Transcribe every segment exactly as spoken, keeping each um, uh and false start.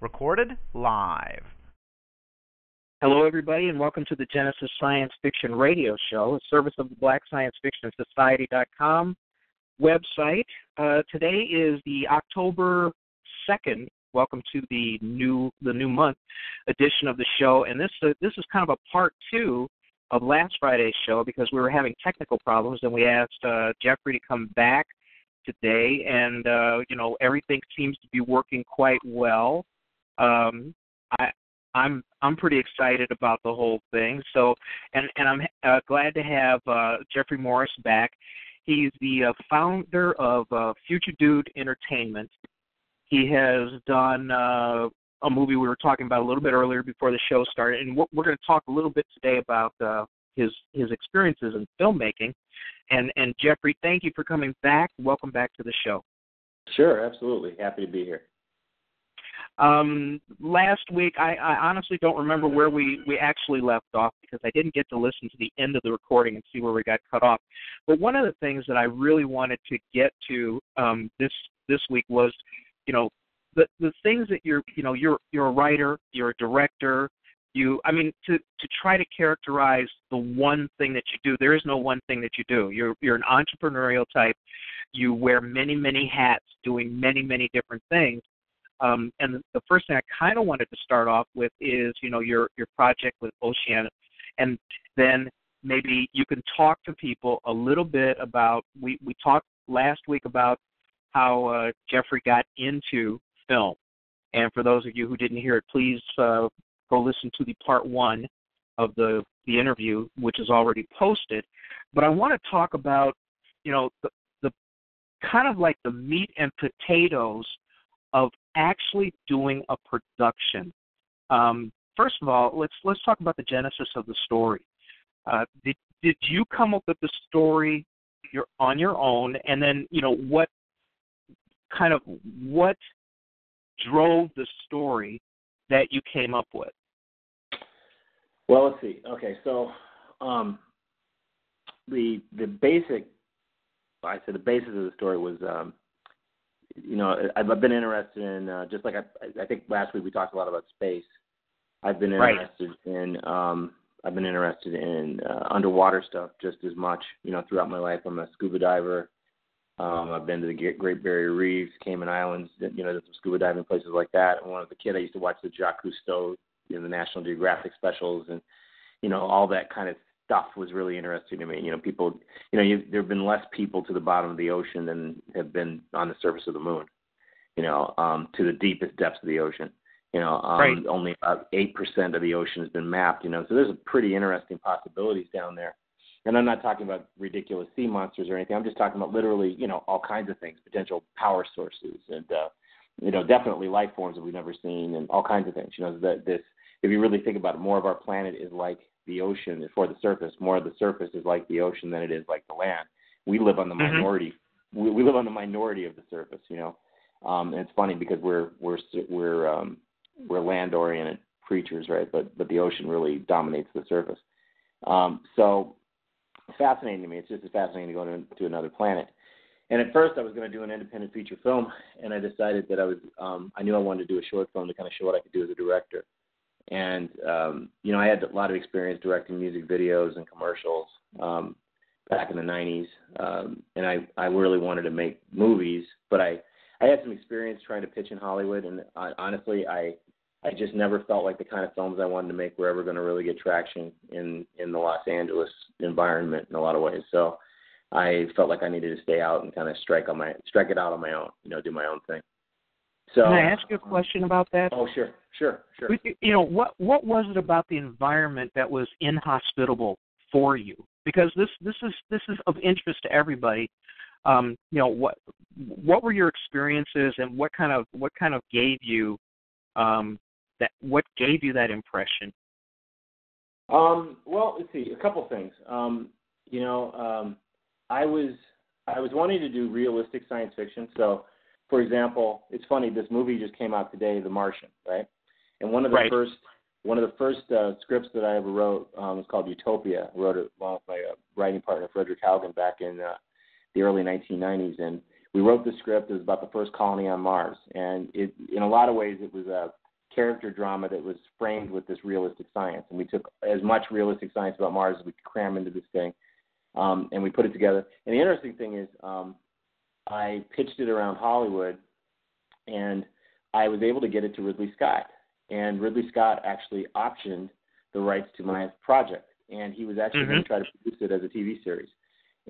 Recorded live. Hello, everybody, and welcome to the Genesis Science Fiction Radio Show, a service of the Black Science Fiction Society dot com website. Uh, today is the October second. Welcome to the new the new month edition of the show, and this uh, this is kind of a part two of last Friday's show because we were having technical problems, and we asked uh, Jeffrey to come back today, and uh, you know everything seems to be working quite well. Um, I, I'm I'm pretty excited about the whole thing. So, and and I'm uh, glad to have uh, Jeffrey Morris back. He's the uh, founder of uh, Future Dude Entertainment. He has done uh, a movie we were talking about a little bit earlier before the show started, and we're, we're going to talk a little bit today about uh, his his experiences in filmmaking. And and Jeffrey, thank you for coming back. Welcome back to the show. Sure, absolutely. Happy to be here. Um, last week, I, I honestly don't remember where we, we actually left off because I didn't get to listen to the end of the recording and see where we got cut off. But one of the things that I really wanted to get to um, this this week was, you know, the the things that you're, you know, you're you're a writer, you're a director. You, I mean, to, to try to characterize the one thing that you do, there is no one thing that you do. You're you're an entrepreneurial type. You wear many, many hats doing many, many different things. Um, and the first thing I kind of wanted to start off with is, you know, your, your project with Oceanus. And then maybe you can talk to people a little bit about, we, we talked last week about how uh, Jeffrey got into film. And for those of you who didn't hear it, please uh, go listen to the part one of the, the interview, which is already posted. But I want to talk about, you know, the, the kind of like the meat and potatoes of actually doing a production. Um, first of all, let's let's talk about the genesis of the story. Uh, did did you come up with the story your, on your own, and then you know what kind of what drove the story that you came up with? Well, let's see. Okay, so um, the the basic, I said the basis of the story was. Um, You know, I've been interested in, uh, just like I, I think last week we talked a lot about space. I've been interested right. in, um, I've been interested in uh, underwater stuff just as much, you know, throughout my life. I'm a scuba diver. Um, I've been to the Great Barrier Reefs, Cayman Islands, you know, there's some scuba diving places like that. And when I was a kid, I used to watch the Jacques Cousteau, you know, the National Geographic specials and, you know, all that kind of stuff was really interesting to me. You know, people, you know, you, there have been less people to the bottom of the ocean than have been on the surface of the moon, you know, um, to the deepest depths of the ocean. You know, um, right. only about eight percent of the ocean has been mapped, you know, so there's a pretty interesting possibilities down there. And I'm not talking about ridiculous sea monsters or anything. I'm just talking about literally, you know, all kinds of things, potential power sources and, uh, you know, definitely life forms that we've never seen and all kinds of things. You know, that this, if you really think about it, more of our planet is like the ocean is for the surface. More of the surface is like the ocean than it is like the land. We live on the mm-hmm. minority. We, we live on the minority of the surface, you know. Um, and it's funny because we're we're we're um, we're land oriented creatures, right? But but the ocean really dominates the surface. Um, so fascinating to me. It's just as fascinating to go to, to another planet. And at first, I was going to do an independent feature film, and I decided that I was um, I knew I wanted to do a short film to kind of show what I could do as a director. And, um, you know, I had a lot of experience directing music videos and commercials um, back in the nineties. Um, and I, I really wanted to make movies, but I, I had some experience trying to pitch in Hollywood. And I, honestly, I I just never felt like the kind of films I wanted to make were ever going to really get traction in, in the Los Angeles environment in a lot of ways. So I felt like I needed to stay out and kind of strike on my strike it out on my own, you know, do my own thing. So, can I ask you a question about that? Oh, sure, sure, sure. You know, what what was it about the environment that was inhospitable for you? Because this this is this is of interest to everybody. Um, you know, what what were your experiences, and what kind of what kind of gave you um, that what gave you that impression? Um, well, let's see, a couple things. Um, you know, um, I was I was wanting to do realistic science fiction, so. For example, it's funny, this movie just came out today, The Martian, right? And one of the right. first one of the first uh, scripts that I ever wrote um, was called Utopia. I wrote it along with my uh, writing partner, Frederick Haugen, back in uh, the early nineteen nineties. And we wrote the script. It was about the first colony on Mars, and it, in a lot of ways, it was a character drama that was framed with this realistic science. And we took as much realistic science about Mars as we could cram into this thing, um, and we put it together. And the interesting thing is, um, I pitched it around Hollywood, and I was able to get it to Ridley Scott. And Ridley Scott actually optioned the rights to my project, and he was actually mm-hmm. going to try to produce it as a T V series.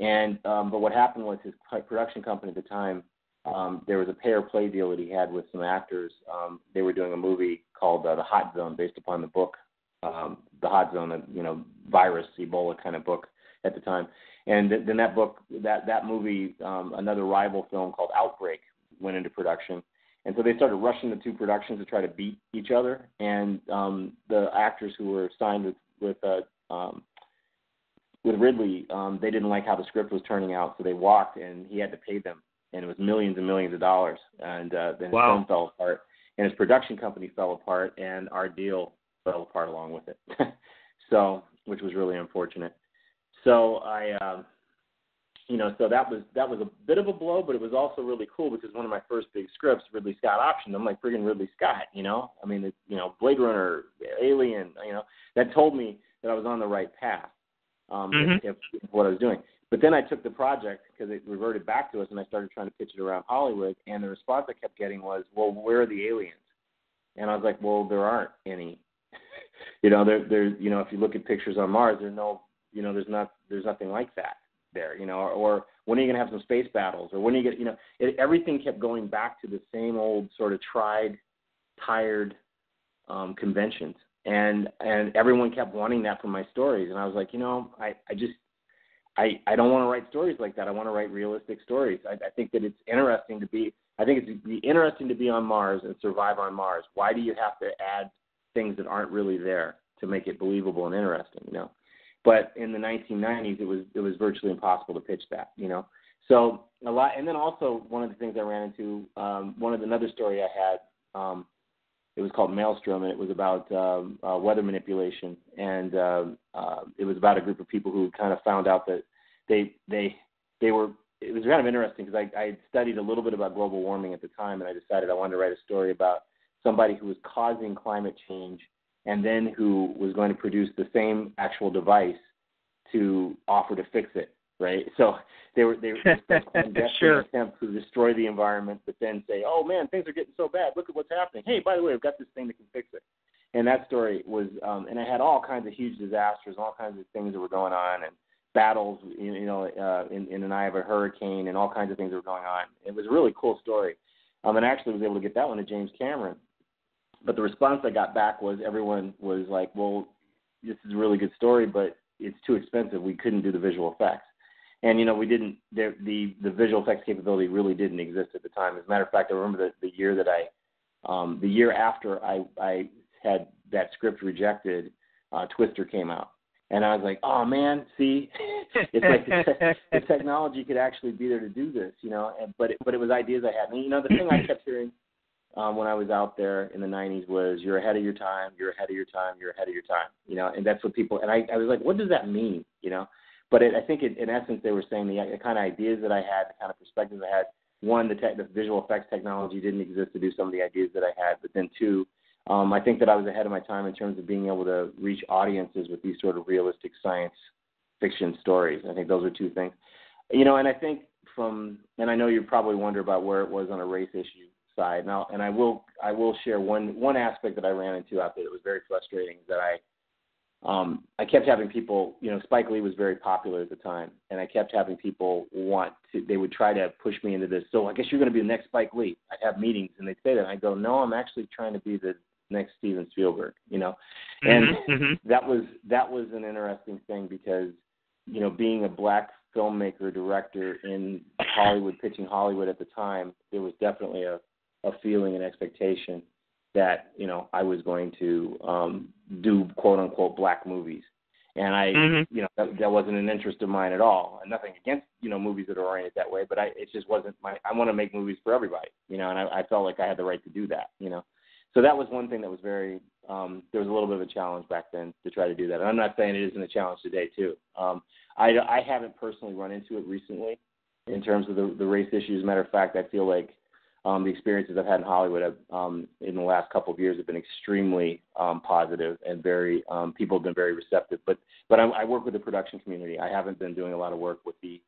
And um, but what happened was his production company at the time, um, there was a pay-or-play deal that he had with some actors. Um, they were doing a movie called uh, The Hot Zone, based upon the book, um, The Hot Zone, you know, virus, Ebola kind of book at the time. And th- then that book, that that movie, um, another rival film called Outbreak, went into production. And so they started rushing the two productions to try to beat each other. And um, the actors who were signed with with uh, um, with Ridley, um, they didn't like how the script was turning out, so they walked, and he had to pay them. And it was millions and millions of dollars. And uh, then his wow. film fell apart, and his production company fell apart, and our deal fell apart along with it. So, which was really unfortunate. So I, um, you know, so that was that was a bit of a blow, but it was also really cool because one of my first big scripts, Ridley Scott optioned. I'm like, friggin' Ridley Scott, you know? I mean, it, you know, Blade Runner, Alien, you know, that told me that I was on the right path. Um, mm-hmm. if, if what I was doing. But then I took the project because it reverted back to us, and I started trying to pitch it around Hollywood, and the response I kept getting was, well, where are the aliens? And I was like, well, there aren't any. you know, there, there's, you know, if you look at pictures on Mars, there's no, you know, there's not, there's nothing like that there, you know, or, or when are you going to have some space battles, or when are you going to, you know, it, everything kept going back to the same old sort of tried, tired um, conventions. And and everyone kept wanting that from my stories. And I was like, you know, I, I just, I, I don't want to write stories like that. I want to write realistic stories. I, I think that it's interesting to be, I think it's be interesting to be on Mars and survive on Mars. Why do you have to add things that aren't really there to make it believable and interesting, you know? But in the nineteen nineties, it was it was virtually impossible to pitch that, you know? So a lot, and then also one of the things I ran into, um, one of the, another story I had, um, it was called Maelstrom, and it was about um, uh, weather manipulation. And uh, uh, it was about a group of people who kind of found out that they they they were – it was kind of interesting because I, I studied a little bit about global warming at the time, and I decided I wanted to write a story about somebody who was causing climate change and then who was going to produce the same actual device to offer to fix it, right? So they were they were an sure. attempt to destroy the environment, but then say, oh, man, things are getting so bad. Look at what's happening. Hey, by the way, I've got this thing that can fix it. And that story was, um, and it had all kinds of huge disasters, all kinds of things that were going on, and battles, you know, uh, in, in an eye of a hurricane, and all kinds of things that were going on. It was a really cool story. Um, and I actually was able to get that one to James Cameron. But the response I got back was everyone was like, well, this is a really good story, but it's too expensive. We couldn't do the visual effects. And, you know, we didn't, the, the the visual effects capability really didn't exist at the time. As a matter of fact, I remember the, the year that I, um, the year after I, I had that script rejected, uh, Twister came out. And I was like, oh, man, see, it's like the, te- the technology could actually be there to do this, you know, and, but, it, but it was ideas I had. And, you know, the thing I kept hearing um, when I was out there in the nineties was, you're ahead of your time, you're ahead of your time, you're ahead of your time, you know, and that's what people, and I, I was like, what does that mean, you know? But it, I think, it, in essence, they were saying the, the kind of ideas that I had, the kind of perspectives I had. One, the, te- the visual effects technology didn't exist to do some of the ideas that I had. But then, two, um, I think that I was ahead of my time in terms of being able to reach audiences with these sort of realistic science fiction stories. I think those are two things. You know, and I think from, and I know you probably wonder about where it was on a race issue side. Now, and I will I will share one, one aspect that I ran into out there that was very frustrating, that I, Um, I kept having people, you know, Spike Lee was very popular at the time, and I kept having people want to, they would try to push me into this. So I guess you're going to be the next Spike Lee. I'd have meetings, and they'd say that. And I'd go, no, I'm actually trying to be the next Steven Spielberg, you know. Mm-hmm, and mm-hmm. that was that was an interesting thing because, you know, being a black filmmaker, director in Hollywood, pitching Hollywood at the time, there was definitely a, a feeling and expectation that, you know, I was going to um, do quote-unquote black movies. And I, mm-hmm. you know, that, that wasn't an interest of mine at all. And nothing against, you know, movies that are oriented that way, but I, it just wasn't my, I want to make movies for everybody, you know, and I, I felt like I had the right to do that, you know. So that was one thing that was very, um, there was a little bit of a challenge back then to try to do that. And I'm not saying it isn't a challenge today, too. Um, I, I haven't personally run into it recently. in terms of the, the race issues. As a matter of fact, I feel like um, the experiences I've had in Hollywood have, um, in the last couple of years have been extremely um, positive and very um, people have been very receptive. But but I, I work with the production community. I haven't been doing a lot of work with the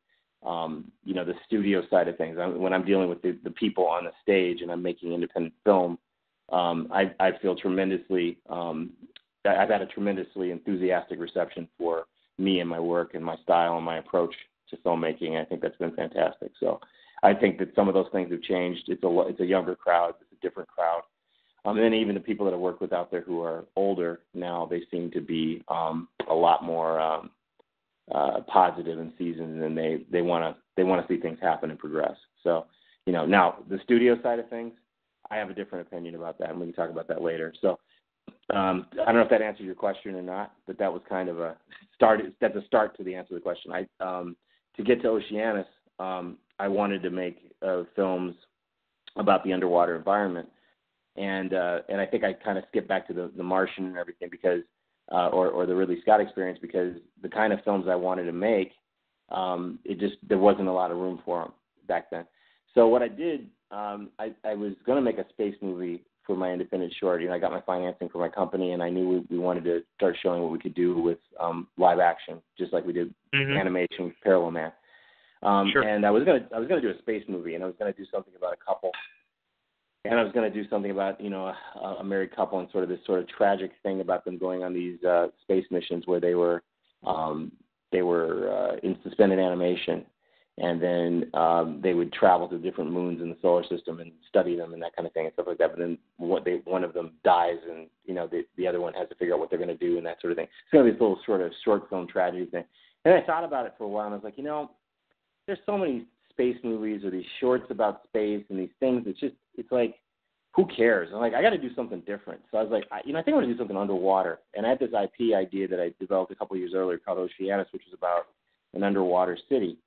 um, you know the studio side of things. I, when I'm dealing with the, the people on the stage and I'm making independent film, um, I, I feel tremendously. Um, I've had a tremendously enthusiastic reception for me and my work and my style and my approach to filmmaking. I think that's been fantastic. So I think that some of those things have changed. It's a, it's a younger crowd. It's a different crowd. Um, and then even the people that I work with out there who are older now, they seem to be um, a lot more um, uh, positive and seasoned, and they, they want to they want to see things happen and progress. So, you know, now the studio side of things, I have a different opinion about that, and we can talk about that later. So Um, I don't know if that answers your question or not, but that was kind of a start. That's a start to the answer to the question. I um, to get to Oceanus, um, I wanted to make uh, films about the underwater environment, and uh, and I think I kind of skipped back to the, the Martian and everything because, uh, or or the Ridley Scott experience, because the kind of films I wanted to make, um, it just there wasn't a lot of room for them back then. So what I did, um, I, I was going to make a space movie for my independent short, and I got my financing for my company, and I knew we, we wanted to start showing what we could do with um, live action, just like we did mm-hmm. animation with Parallel Man. Um, sure. And I was gonna, I was gonna do a space movie, and I was gonna do something about a couple, and I was gonna do something about, you know, a, a married couple and sort of this sort of tragic thing about them going on these uh, space missions where they were, um, they were uh, in suspended animation. And then um, they would travel to different moons in the solar system and study them and that kind of thing and stuff like that. But then what they, one of them dies, and you know the, the other one has to figure out what they're going to do and that sort of thing. It's going to be this little sort of short film tragedy thing. And I thought about it for a while, and I was like, you know, there's so many space movies or these shorts about space and these things. It's just, it's like, who cares? I'm like, I got to do something different. So I was like, I, you know, I think I want to do something underwater. And I had this I P idea that I developed a couple of years earlier called Oceanus, which was about an underwater city.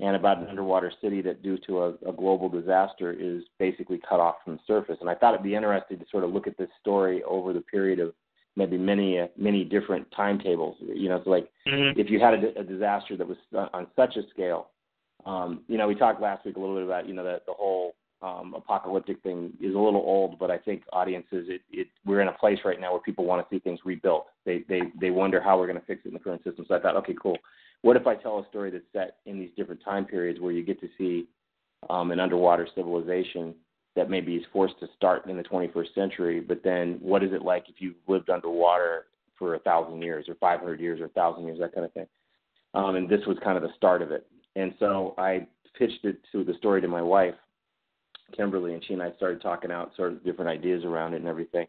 And about an underwater city that, due to a, a global disaster, is basically cut off from the surface. And I thought it'd be interesting to sort of look at this story over the period of maybe many, uh, many different timetables. You know, so like mm-hmm. if you had a, a disaster that was on such a scale, um, you know, we talked last week a little bit about, you know, the, the whole um, apocalyptic thing is a little old, but I think audiences, it, it, we're in a place right now where people want to see things rebuilt. They, they, they wonder how we're going to fix it in the current system. So I thought, okay, cool. What if I tell a story that's set in these different time periods where you get to see um, an underwater civilization that maybe is forced to start in the twenty-first century, but then what is it like if you've lived underwater for a thousand years or five hundred years or a thousand years, that kind of thing. Um, and this was kind of the start of it. And so I pitched it to the story to my wife, Kimberly, and she and I started talking out sort of different ideas around it and everything.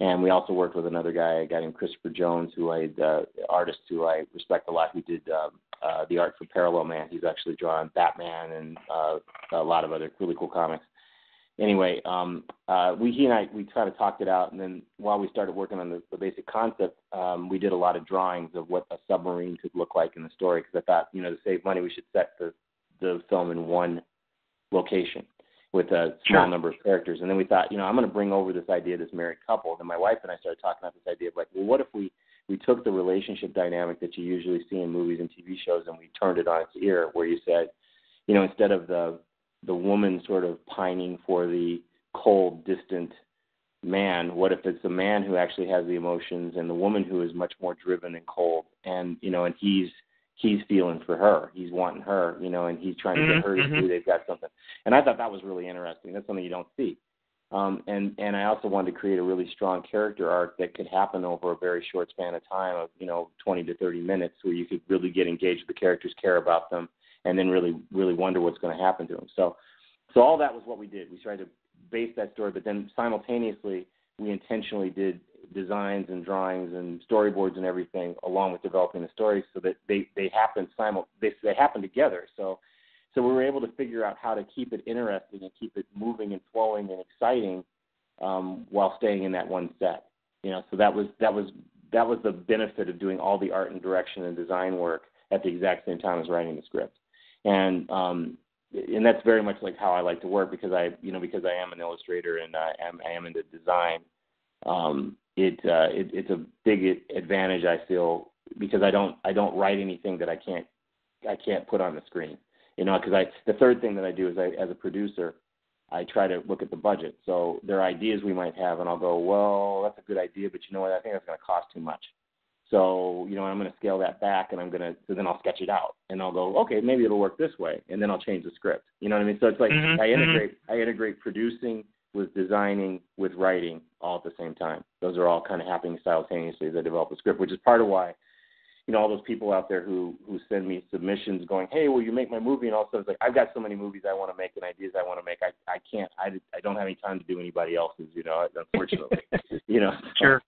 And we also worked with another guy, a guy named Christopher Jones, who I, uh, artist who I respect a lot, who did um, uh, the art for Parallel Man. He's actually drawn Batman and uh, a lot of other really cool comics. Anyway, um, uh, we he and I, we kind of talked it out, and then while we started working on the, the basic concept, um, we did a lot of drawings of what a submarine could look like in the story, because I thought, you know, to save money, we should set the, the film in one location with a small number of characters. And then we thought, you know, I'm going to bring over this idea of this married couple. Then my wife and I started talking about this idea of like, well, what if we, we took the relationship dynamic that you usually see in movies and T V shows and we turned it on its ear, where you said, you know, instead of the the woman sort of pining for the cold, distant man, what if it's a man who actually has the emotions and the woman who is much more driven and cold, and, you know, and he's, he's feeling for her. He's wanting her, you know, and he's trying to get her to see they've got something. And I thought that was really interesting. That's something you don't see. Um, and, and I also wanted to create a really strong character arc that could happen over a very short span of time of, you know, twenty to thirty minutes, where you could really get engaged with the characters, care about them, and then really, really wonder what's going to happen to them. So, so all that was what we did. We tried to base that story, but then simultaneously we intentionally did designs and drawings and storyboards and everything, along with developing the stories, so that they they happen simul they they happen together. So, so we were able to figure out how to keep it interesting and keep it moving and flowing and exciting, um, while staying in that one set. You know, so that was that was that was the benefit of doing all the art and direction and design work at the exact same time as writing the script, and um, and that's very much like how I like to work, because I you know because I am an illustrator and I am I am into design. Um, It, uh, it it's a big advantage, I feel, because I don't I don't write anything that I can't I can't put on the screen. you know, because I the third thing that I do is I, as a producer, I try to look at the budget. So there are ideas we might have, and I'll go, well, that's a good idea, but you know what? I think that's going to cost too much. So, you know, I'm going to scale that back, and I'm going to, so then I'll sketch it out, and I'll go, okay, maybe it'll work this way, and then I'll change the script. You know what I mean? So it's like mm-hmm. I integrate, I integrate producing with designing, with writing, all at the same time. Those are all kind of happening simultaneously as I develop a script, which is part of why, you know, all those people out there who, who send me submissions going, hey, will you make my movie? And all of a sudden it's like, I've got so many movies I want to make and ideas I want to make. I, I can't, I, I don't have any time to do anybody else's, you know, unfortunately, you know. Sure.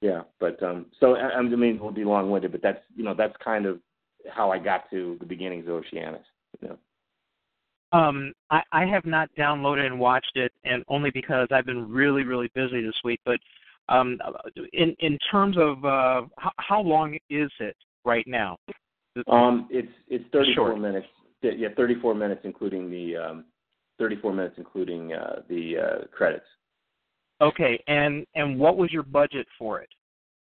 Yeah. But, um, so I, I mean, it will be long winded, but that's, you know, that's kind of how I got to the beginnings of Oceanus, you know. Um, I, I have not downloaded and watched it, and only because I've been really, really busy this week. But um, in in terms of uh, how, how long is it right now? Um, it's it's thirty-four short. Minutes. Yeah, thirty-four minutes, including the um, thirty-four minutes, including uh, the uh, credits. Okay, and and what was your budget for it,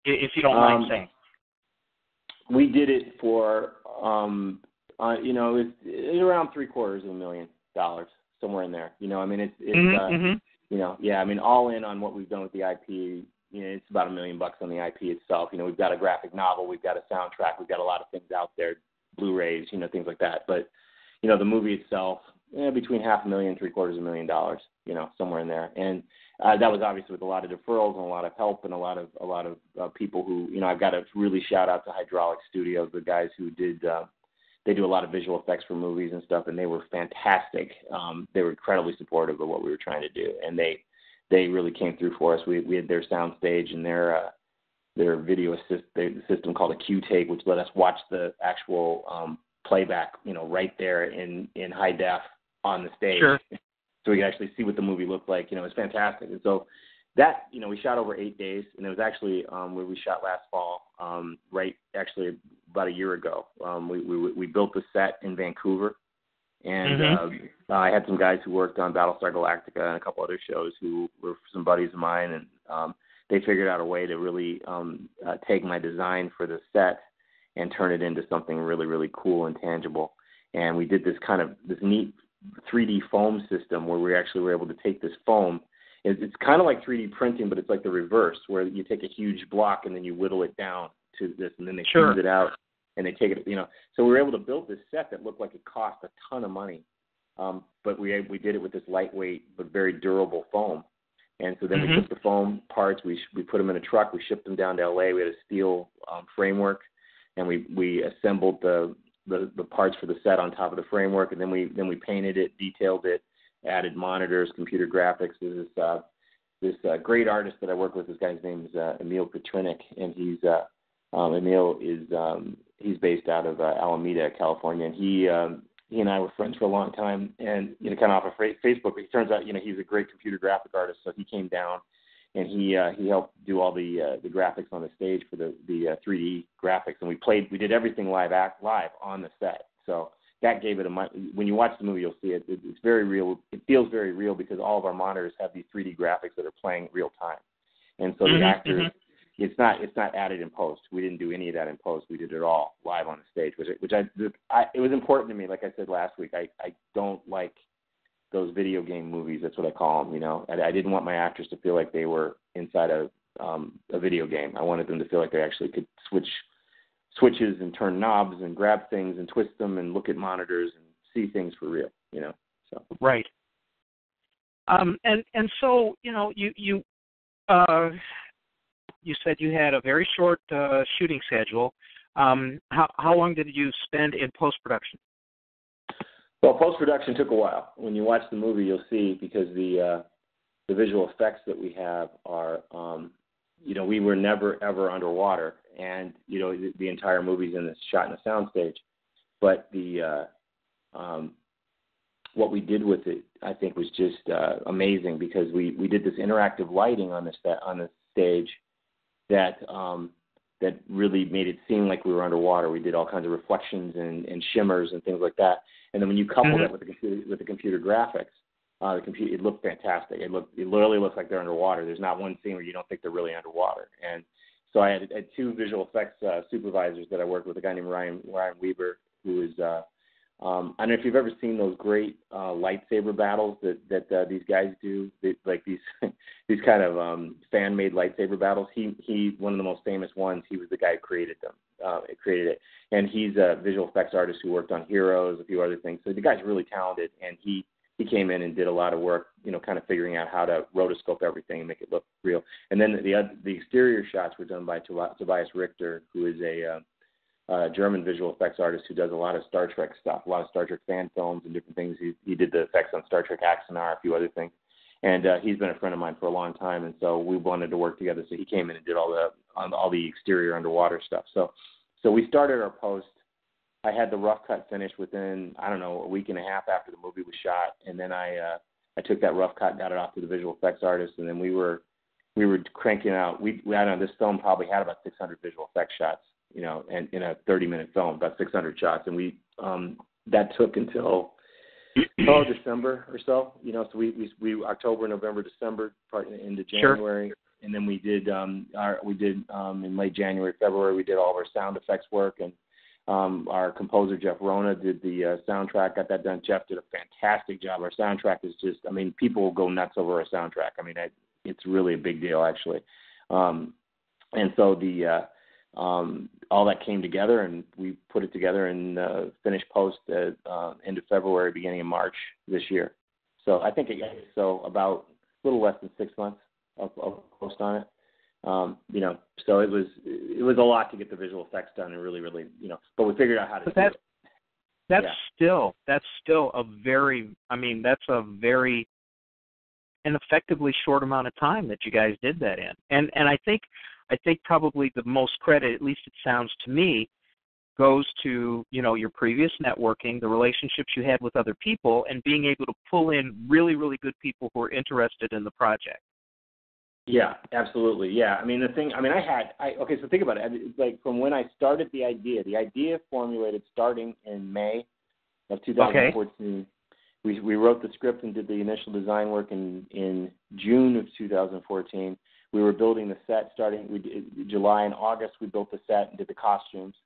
if you don't mind um, saying? We did it for. Um, Uh, you know, it's, it's around three quarters of a million dollars, somewhere in there. You know, I mean, it's, it's mm-hmm, uh, mm-hmm. you know, yeah, I mean, all in on what we've done with the I P, you know, it's about a million bucks on the I P itself. You know, we've got a graphic novel, we've got a soundtrack, we've got a lot of things out there, Blu-rays, you know, things like that. But, you know, the movie itself, eh, between half a million, three quarters of a million dollars, you know, somewhere in there. And uh, that was obviously with a lot of deferrals and a lot of help and a lot of a lot of uh, people who, you know, I've got to really shout out to Hydraulic Studios, the guys who did uh, – they do a lot of visual effects for movies and stuff, and they were fantastic. Um, they were incredibly supportive of what we were trying to do, and they they really came through for us. We we had their soundstage and their uh, their video assist their system called a Q-Take, which let us watch the actual um, playback, you know, right there in, in high def on the stage, sure. So we could actually see what the movie looked like. You know, it was fantastic, and so. That, you know, we shot over eight days, and it was actually um, where we shot last fall, um, right, actually about a year ago. Um, we, we we built the set in Vancouver, and mm-hmm. uh, I had some guys who worked on Battlestar Galactica and a couple other shows who were some buddies of mine, and um, they figured out a way to really um, uh, take my design for the set and turn it into something really, really cool and tangible. And we did this kind of this neat three D foam system where we actually were able to take this foam. It's kind of like three D printing, but it's like the reverse, where you take a huge block and then you whittle it down to this, and then they sure. fuse it out, and they take it, you know. So we were able to build this set that looked like it cost a ton of money, um, but we we did it with this lightweight but very durable foam. And so then mm-hmm. we took the foam parts, we we put them in a truck, we shipped them down to L A. We had a steel um, framework, and we, we assembled the, the the parts for the set on top of the framework, and then we then we painted it, detailed it. Added monitors, computer graphics. There's this uh, this uh, great artist that I work with. This guy's name is uh, Emil Petrinik, and he's uh, um, Emil is um, he's based out of uh, Alameda, California. And he um, he and I were friends for a long time, and you know, kind of off of Facebook. But it turns out, you know, he's a great computer graphic artist, so he came down and he uh, he helped do all the uh, the graphics on the stage for the the uh, three D graphics. And we played, we did everything live act live on the set. So. That gave it a – when you watch the movie, you'll see it. It's very real. It feels very real because all of our monitors have these three D graphics that are playing real time. And so mm-hmm, the actors mm-hmm. – it's not it's not added in post. We didn't do any of that in post. We did it all live on the stage, which, which I, I – it was important to me. Like I said last week, I, I don't like those video game movies. That's what I call them, you know. I, I didn't want my actors to feel like they were inside a um, a video game. I wanted them to feel like they actually could switch – switches and turn knobs and grab things and twist them and look at monitors and see things for real, you know. So right. Um, and and so you know you you uh, you said you had a very short uh, shooting schedule. Um, how how long did you spend in post production? Well, post production took a while. When you watch the movie, you'll see because the uh, the visual effects that we have are. Um, You know, we were never, ever underwater, and, you know, the, the entire movie's in this shot in a soundstage. But the uh, um, what we did with it, I think, was just uh, amazing because we, we did this interactive lighting on this on the stage that um, that really made it seem like we were underwater. We did all kinds of reflections and, and shimmers and things like that. And then when you couple mm-hmm. that with the computer, with the computer graphics. Uh, the computer, it looked fantastic. It looked, it literally looks like they're underwater. There's not one scene where you don't think they're really underwater. And so I had, had two visual effects uh, supervisors that I worked with, a guy named Ryan Ryan Weber, who is uh, Um, I don't know if you've ever seen those great uh, lightsaber battles that that uh, these guys do, they, like these these kind of um, fan-made lightsaber battles. He he, one of the most famous ones. He was the guy who created them, uh, created it, and he's a visual effects artist who worked on Heroes, a few other things. So the guy's really talented, and he he came in and did a lot of work, you know, kind of figuring out how to rotoscope everything and make it look real. And then the the, the exterior shots were done by Tobias Richter, who is a uh, Uh, German visual effects artist who does a lot of Star Trek stuff, a lot of Star Trek fan films and different things. He, he did the effects on Star Trek Axanar, a few other things. And uh, he's been a friend of mine for a long time, and so we wanted to work together. So he came in and did all the on all the exterior underwater stuff. So so we started our post. I had the rough cut finished within, I don't know, a week and a half after the movie was shot. And then I uh, I took that rough cut and got it off to the visual effects artist, and then we were we were cranking out. We, we I don't know, this film probably had about six hundred visual effects shots, you know, and in a thirty-minute film, about six hundred shots. And we um, that took until oh, December or so, you know, so we, we, we October, November, December, part into January. Sure. And then we did, um, our, we did um, in late January, February, we did all of our sound effects work. And um, our composer, Jeff Rona, did the uh, soundtrack, got that done. Jeff did a fantastic job. Our soundtrack is just, I mean, people go nuts over our soundtrack. I mean, I, it's really a big deal, actually. Um, and so the, uh, Um, all that came together, and we put it together and uh, finished post at uh, end of February, beginning of March this year. So I think it got so about a little less than six months of, of post on it. Um, you know, so it was it was a lot to get the visual effects done, and really, really, you know. But we figured out how to but do that, it. That's yeah. still that's still a very I mean that's a very an effectively short amount of time that you guys did that in, and and I think. I think probably the most credit, at least it sounds to me, goes to, you know, your previous networking, the relationships you had with other people, and being able to pull in really, really good people who are interested in the project. Yeah, absolutely. Yeah. I mean, the thing, I mean, I had, I, okay, so think about it. It's like from when I started the idea, the idea formulated starting in May of twenty fourteen. Okay. We, we wrote the script and did the initial design work in, in June of two thousand fourteen. We were building the set starting we did, July and August. We built the set and did the costumes.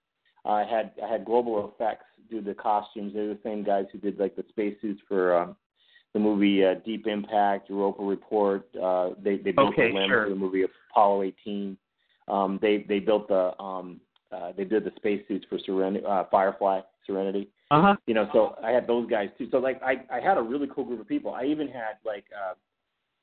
I uh, had I had Global Effects do the costumes. They're the same guys who did like the spacesuits for um, the movie uh, Deep Impact, Europa Report. Uh, they they built okay, the limbs sure. for the movie Apollo eighteen. Um, they they built the um, uh, they did the spacesuits for Seren- uh, Firefly, Serenity. Uh huh. You know, so I had those guys too. So like I I had a really cool group of people. I even had like. Uh,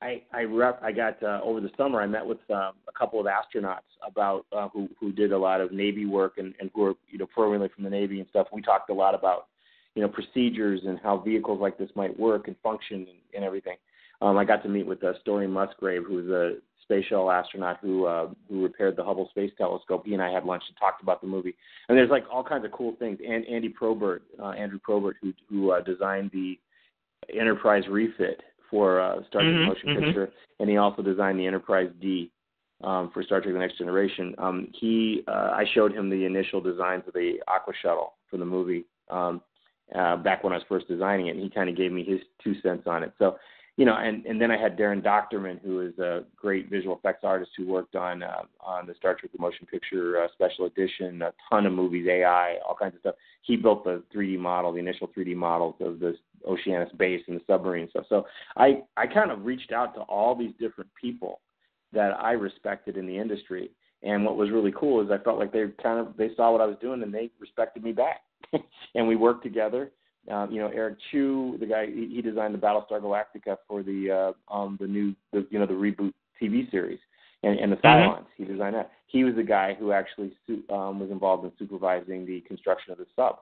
I I, rep, I got uh, over the summer. I met with um, a couple of astronauts about uh, who who did a lot of Navy work and, and who are you know formerly from the Navy and stuff. We talked a lot about you know procedures and how vehicles like this might work and function and, and everything. Um, I got to meet with uh, Story Musgrave, who was a space shuttle astronaut who uh, who repaired the Hubble Space Telescope. He and I had lunch and talked about the movie. And there's like all kinds of cool things. And Andy Probert, uh, Andrew Probert, who who uh, designed the Enterprise refit for uh, Star Trek mm-hmm, Motion mm-hmm. Picture, and he also designed the Enterprise D um, for Star Trek The Next Generation. Um, he, uh, I showed him the initial designs of the Aqua Shuttle for the movie um, uh, back when I was first designing it, and he kind of gave me his two cents on it. So, you know, and, and then I had Darren Doctorman, who is a great visual effects artist who worked on uh, on the Star Trek The Motion Picture uh, Special Edition, a ton of movies, A I, all kinds of stuff. He built the three D model, the initial three D models of this Oceanus base and the submarine stuff. So I, I kind of reached out to all these different people that I respected in the industry. And what was really cool is I felt like they kind of, they saw what I was doing and they respected me back and we worked together. Um, you know, Eric Chu, the guy, he, he designed the Battlestar Galactica for the, uh, um, the new, the, you know, the reboot T V series and, and the Cylons. Mm-hmm. He designed that. He was the guy who actually um, was involved in supervising the construction of the sub.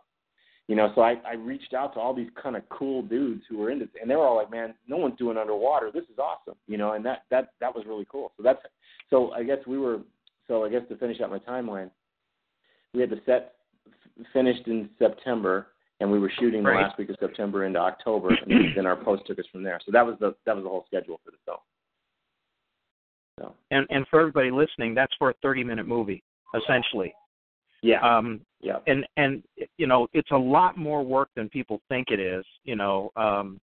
You know, so I, I reached out to all these kind of cool dudes who were into it, and they were all like, "Man, no one's doing underwater. This is awesome." You know, and that, that, that was really cool. So that's so I guess we were so I guess to finish out my timeline, we had the set f- finished in September, and we were shooting the right. last week of September into October, and then our post took us from there. So that was the that was the whole schedule for the film. So and and for everybody listening, that's for a thirty-minute movie essentially. Yeah. Um, yeah. And, and, you know, it's a lot more work than people think it is, you know. Um,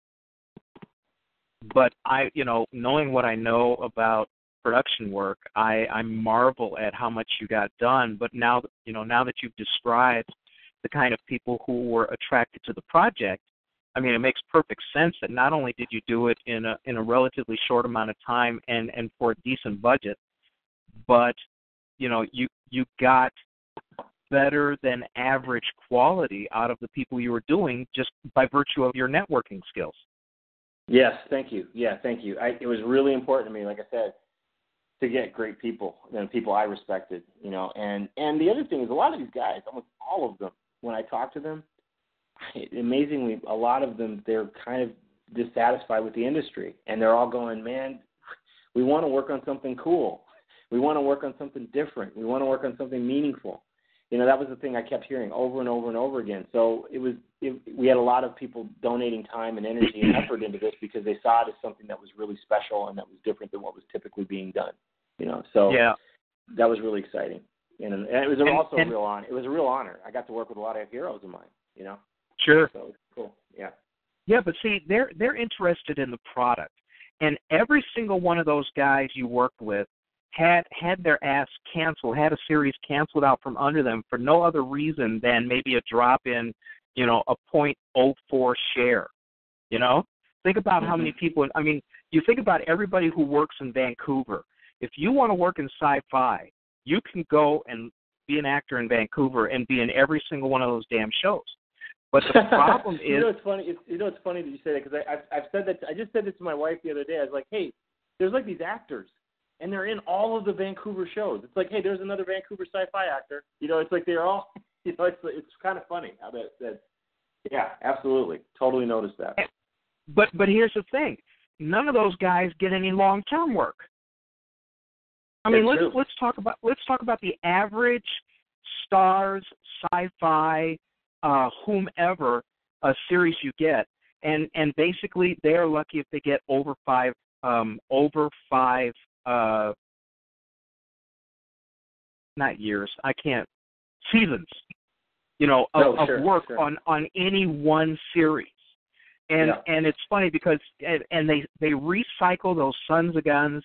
but I, you know, knowing what I know about production work, I, I marvel at how much you got done. But now, you know, now that you've described the kind of people who were attracted to the project, I mean, it makes perfect sense that not only did you do it in a in a relatively short amount of time and, and for a decent budget, but you know, you you got better than average quality out of the people you were doing just by virtue of your networking skills. Yes, thank you. Yeah, thank you. I, it was really important to me, like I said, to get great people, you know, people I respected, you know. And, and the other thing is a lot of these guys, almost all of them, when I talk to them, amazingly, a lot of them, they're kind of dissatisfied with the industry. And they're all going, man, we want to work on something cool. We want to work on something different. We want to work on something meaningful. You know, that was the thing I kept hearing over and over and over again. So it was it, we had a lot of people donating time and energy and effort into this because they saw it as something that was really special and that was different than what was typically being done. You know, so yeah. That was really exciting. And, and it was and, also and, a real honor. It was a real honor. I got to work with a lot of heroes of mine, you know. Sure. So it's cool. Yeah. Yeah, but see, they're they're interested in the product. And every single one of those guys you worked with had had their ass canceled, had a series canceled out from under them for no other reason than maybe a drop in, you know, a zero point zero four share, you know? Think about mm-hmm. how many people, I mean, you think about everybody who works in Vancouver. If you want to work in sci-fi, you can go and be an actor in Vancouver and be in every single one of those damn shows. But the problem is... You know, it's funny, it's, you know, it's funny that you say that because I've, I've said that, to, I just said this to my wife the other day. I was like, hey, there's like these actors. And they're in all of the Vancouver shows. It's like, hey, there's another Vancouver sci-fi actor. You know, it's like they're all, you know, it's it's kind of funny how that, that yeah, absolutely. Totally noticed that. But but here's the thing. None of those guys get any long-term work. I mean, let's let's talk about let's talk about the average stars, sci-fi, uh, whomever a series you get. And and basically they are lucky if they get over five um, over five Uh, not years, I can't, seasons, you know, of, no, sure, of work sure. on, on any one series. And yeah. and it's funny because, and, and they, they recycle those sons of guns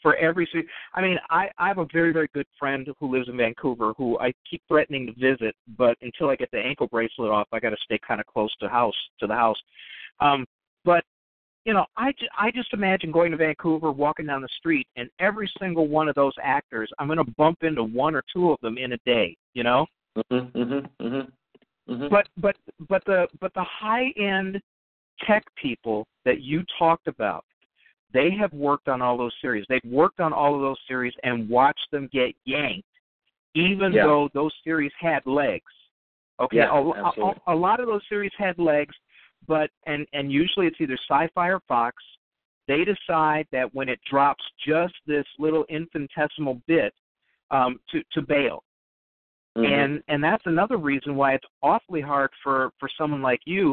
for every series. I mean, I, I have a very, very good friend who lives in Vancouver who I keep threatening to visit, but until I get the ankle bracelet off, I got to stay kind of close to house to the house. Um, but You know, I, ju- I just imagine going to Vancouver, walking down the street, and every single one of those actors, I'm going to bump into one or two of them in a day, you know? Mm-hmm, mm-hmm, mm-hmm, mm-hmm. But but but the but the high-end tech people that you talked about, they have worked on all those series. They've worked on all of those series and watched them get yanked, even yeah. though those series had legs. Okay, yeah, a, a, a lot of those series had legs. But and, and usually it's either Sci-Fi or Fox. They decide that when it drops just this little infinitesimal bit um, to, to bail. Mm-hmm. And and that's another reason why it's awfully hard for, for someone like you,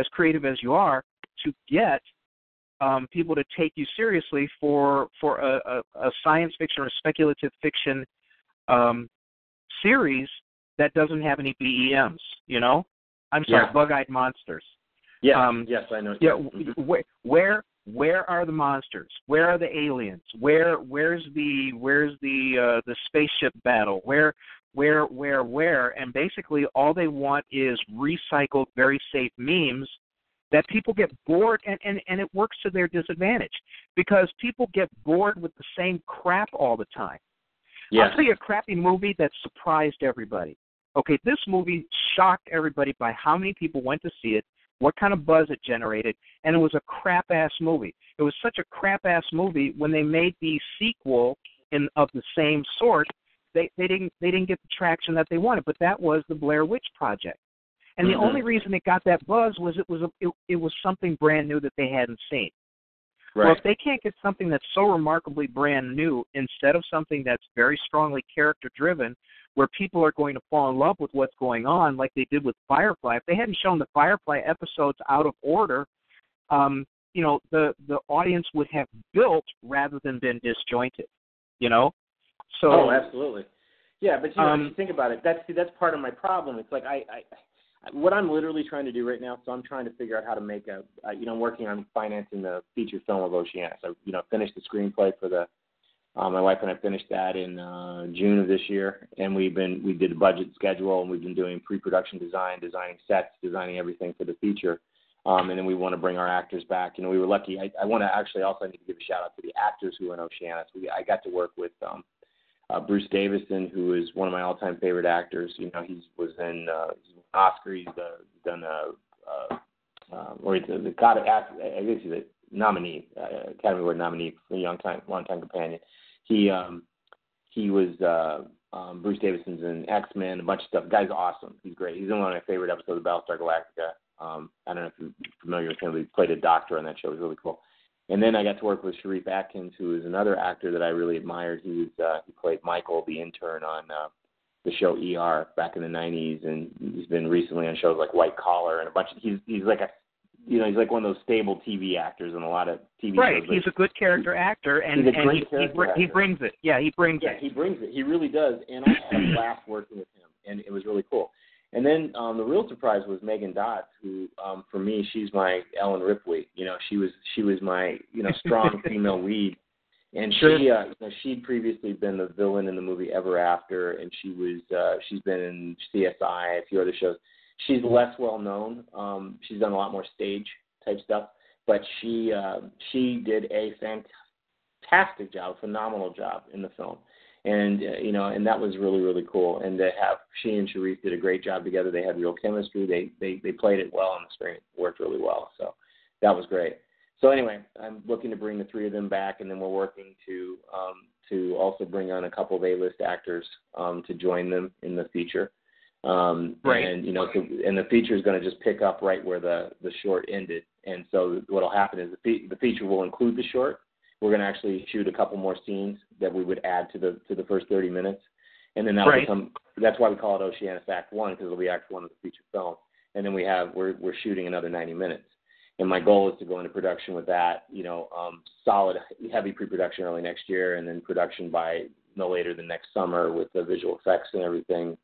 as creative as you are, to get um, people to take you seriously for for a, a, a science fiction or speculative fiction um, series that doesn't have any B E Ms, you know? I'm sorry, yeah. Bug-Eyed Monsters. Yeah. Um, yes, I know. Yeah. Where, where, where are the monsters? Where are the aliens? Where, where's the, where's the, uh, the spaceship battle? Where, where, where, where? And basically, all they want is recycled, very safe memes that people get bored, and, and, and it works to their disadvantage because people get bored with the same crap all the time. Yeah. I'll tell you a crappy movie that surprised everybody. Okay, this movie shocked everybody by how many people went to see it. What kind of buzz it generated, and it was a crap-ass movie. It was such a crap-ass movie when they made the sequel in, of the same sort, they, they didn't they didn't get the traction that they wanted, but that was the Blair Witch Project. And mm-hmm. the only reason it got that buzz was it was a, it, it was something brand new that they hadn't seen. Right. Well, if they can't get something that's so remarkably brand new instead of something that's very strongly character-driven, where people are going to fall in love with what's going on like they did with Firefly. If they hadn't shown the Firefly episodes out of order, um, you know, the, the audience would have built rather than been disjointed, you know? So, oh, absolutely. Yeah, but you know, um, if you think about it, that's see, that's part of my problem. It's like I, I, what I'm literally trying to do right now, so I'm trying to figure out how to make a, uh, you know, I'm working on financing the feature film of Oceanus. I, you know, finished the screenplay for the Uh, my wife and I finished that in uh, June of this year, and we've been we did a budget schedule, and we've been doing pre-production design, designing sets, designing everything for the feature. Um, and then we want to bring our actors back. You know, we were lucky. I, I want to actually also need to give a shout out to the actors who were in Oceanus. We, I got to work with um, uh, Bruce Davison, who is one of my all-time favorite actors. You know, he was in uh, Oscar. He's uh, done a uh, uh, or he's the God of Act. I guess he's a nominee, uh, Academy Award nominee for a young time, long-time companion. He um, he was uh, um, Bruce Davison's in X-Men, a bunch of stuff. The guy's awesome. He's great. He's in one of my favorite episodes of Battlestar Galactica. Um, I don't know if you're familiar with him, but he played a doctor on that show. It was really cool. And then I got to work with Sharif Atkins, who is another actor that I really admired. He was uh, he played Michael, the intern, on uh, the show E R back in the nineties, and he's been recently on shows like White Collar and a bunch of. He's he's like a you know he's like one of those stable T V actors in a lot of T V right. shows. Right, he's a good character actor, and, and he, character he, br- actor. he brings it. Yeah, he brings yeah, it. Yeah, he brings it. He really does. And I had a laugh working with him, and it was really cool. And then um, the real surprise was Megan Dodds, who, um, for me, she's my Ellen Ripley. You know, she was she was my you know strong female lead, and sure. she uh, you know, she'd previously been the villain in the movie Ever After, and she was uh, she's been in C S I, a few other shows. She's less well known. Um, she's done a lot more stage type stuff, but she uh, she did a fantastic job, phenomenal job in the film. And, uh, you know, and that was really, really cool. And to have she and Sharif did a great job together. They had real chemistry. They they they played it well on the screen. It worked really well. So that was great. So anyway, I'm looking to bring the three of them back, and then we're working to um, to also bring on a couple of A-list actors um, to join them in the feature. Um, right. And, you know, so, and the feature is going to just pick up right where the, the short ended. And so what will happen is the, fe- the feature will include the short. We're going to actually shoot a couple more scenes that we would add to the to the first thirty minutes, and then that right. become that's why we call it Oceanus Act One, because it'll be Act One of the feature film, and then we have we're we're shooting another ninety minutes, and my goal is to go into production with that, you know, um, solid heavy pre-production early next year, and then production by no later than next summer with the visual effects and everything,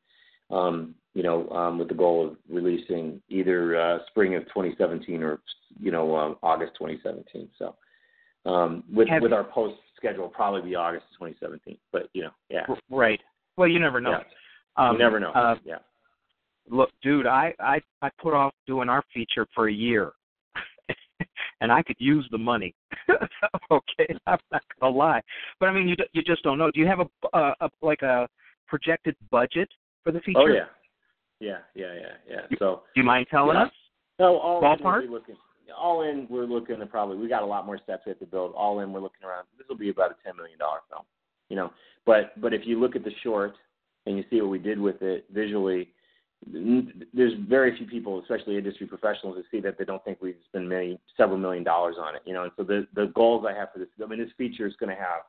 um, you know, um, with the goal of releasing either uh, spring of twenty seventeen or you know um, August twenty seventeen. So. Um, with have, with our post schedule, it'll probably be August twenty seventeen. But you know, yeah, right. Well, you never know. Yeah. Um, you never know. Uh, yeah. Look, dude, I, I I put off doing our feature for a year, and I could use the money. Okay, I'm not gonna lie. But I mean, you you just don't know. Do you have a, a, a like a projected budget for the feature? Oh yeah, yeah, yeah, yeah, yeah. You, so do you mind telling yeah. us? No, all ballpark. All in, we're looking to probably, we got a lot more steps we have to build. All in, we're looking around, this will be about a ten million dollars film, you know. But but if you look at the short and you see what we did with it visually, there's very few people, especially industry professionals, that see that they don't think we've spent many, several million dollars on it, you know. And so the, the goals I have for this, I mean, this feature is going to have,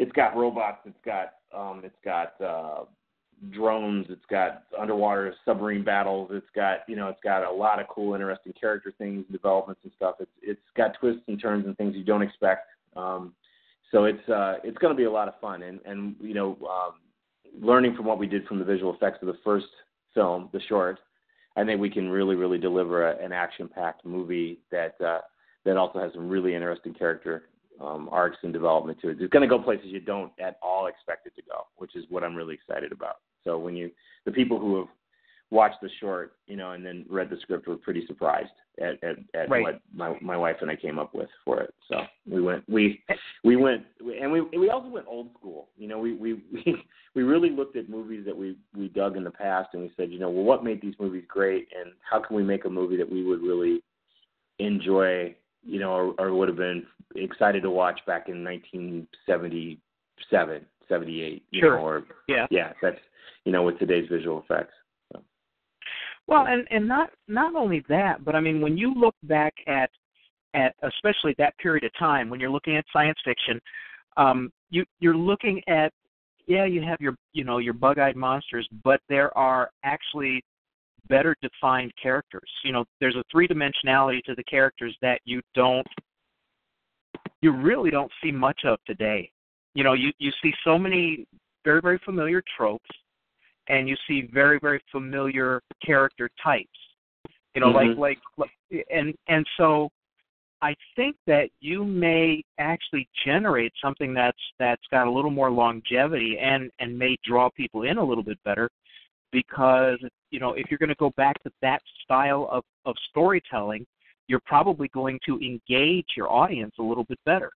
it's got robots, it's got, um, it's got, uh, drones, it's got underwater submarine battles, it's got, you know, it's got a lot of cool, interesting character things, developments and stuff. It's it's got twists and turns and things you don't expect. Um, so it's uh, it's going to be a lot of fun. And, and you know, um, learning from what we did from the visual effects of the first film, the short, I think we can really, really deliver a, an action-packed movie that uh, that also has some really interesting character Um, arcs and development to it. It's going to go places you don't at all expect it to go, which is what I'm really excited about. So when you, the people who have watched the short, you know, and then read the script were pretty surprised at, at, at right. what my, my wife and I came up with for it. So we went, we, we went, and we, we also went old school. You know, we, we, we really looked at movies that we, we dug in the past, and we said, you know, well, what made these movies great, and how can we make a movie that we would really enjoy, you know, or, or would have been excited to watch back in nineteen seventy-seven, seventy-eight, you sure. know, or yeah. yeah, that's, you know, with today's visual effects. So. Well, and, and not, not only that, but I mean, when you look back at, at especially that period of time, when you're looking at science fiction, um, you, you're looking at, yeah, you have your, you know, your bug-eyed monsters, but there are actually better defined characters. You know, there's a three-dimensionality to the characters that you don't, you really don't see much of today. You know, you, you see so many very, very familiar tropes, and you see very, very familiar character types. You know, mm-hmm. like, like, like, and and so I think that you may actually generate something that's that's got a little more longevity and, and may draw people in a little bit better, because, you know, if you're going to go back to that style of, of storytelling, you're probably going to engage your audience a little bit better.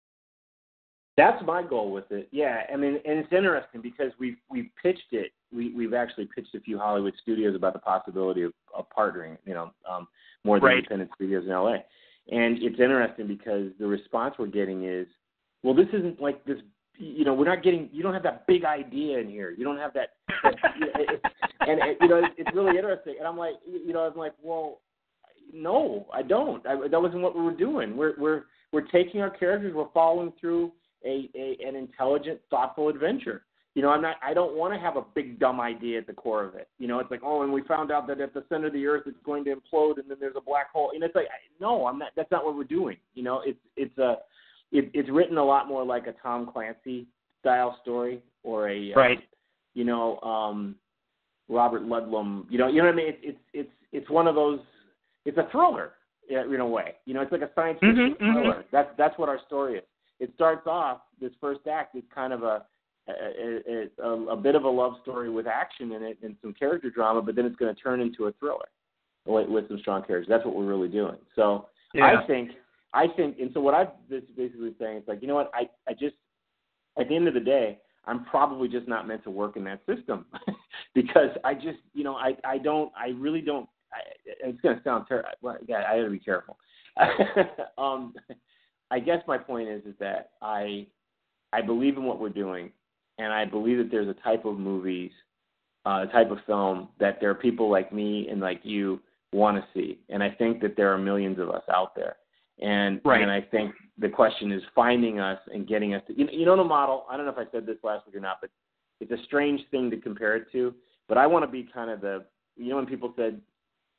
That's my goal with it, yeah. I mean, and it's interesting because we've, we've pitched it. We, we've actually pitched a few Hollywood studios about the possibility of, of partnering, you know, um, more than right. independent studios in L A. And it's interesting because the response we're getting is, well, this isn't like this, you know, we're not getting, you don't have that big idea in here. You don't have that, that and, and, you know, it's, it's really interesting. And I'm like, you know, I'm like, well, no, I don't. I, that wasn't what we were doing. We're, we're, we're taking our characters, we're following through a, a an intelligent, thoughtful adventure. You know, I'm not, I don't want to have a big, dumb idea at the core of it. You know, it's like, oh, and we found out that at the center of the earth, it's going to implode and then there's a black hole. And it's like, no, I'm not, that's not what we're doing. You know, it's, it's a, it, it's written a lot more like a Tom Clancy style story or a, right. uh, you know, um, Robert Ludlum, you know, you know what I mean? It's, it's, it's, it's one of those, it's a thriller in a way, you know, it's like a science fiction mm-hmm, thriller. Mm-hmm. That's, that's what our story is. It starts off, this first act is kind of a, A, a, a bit of a love story with action in it and some character drama, but then it's going to turn into a thriller with, with some strong characters. That's what we're really doing. So yeah. I think, I think, and so what I'm basically saying is like, you know what, I, I just, at the end of the day, I'm probably just not meant to work in that system because I just, you know, I, I don't, I really don't, I, it's going to sound terrible. Well, yeah, I got to be careful. um, I guess my point is, is that I, I believe in what we're doing. And I believe that there's a type of movies, uh, type of film that there are people like me and like you want to see. And I think that there are millions of us out there. And right. and I think the question is finding us and getting us to, you know, you know the model, I don't know if I said this last week or not, but it's a strange thing to compare it to. But I want to be kind of the, you know when people said,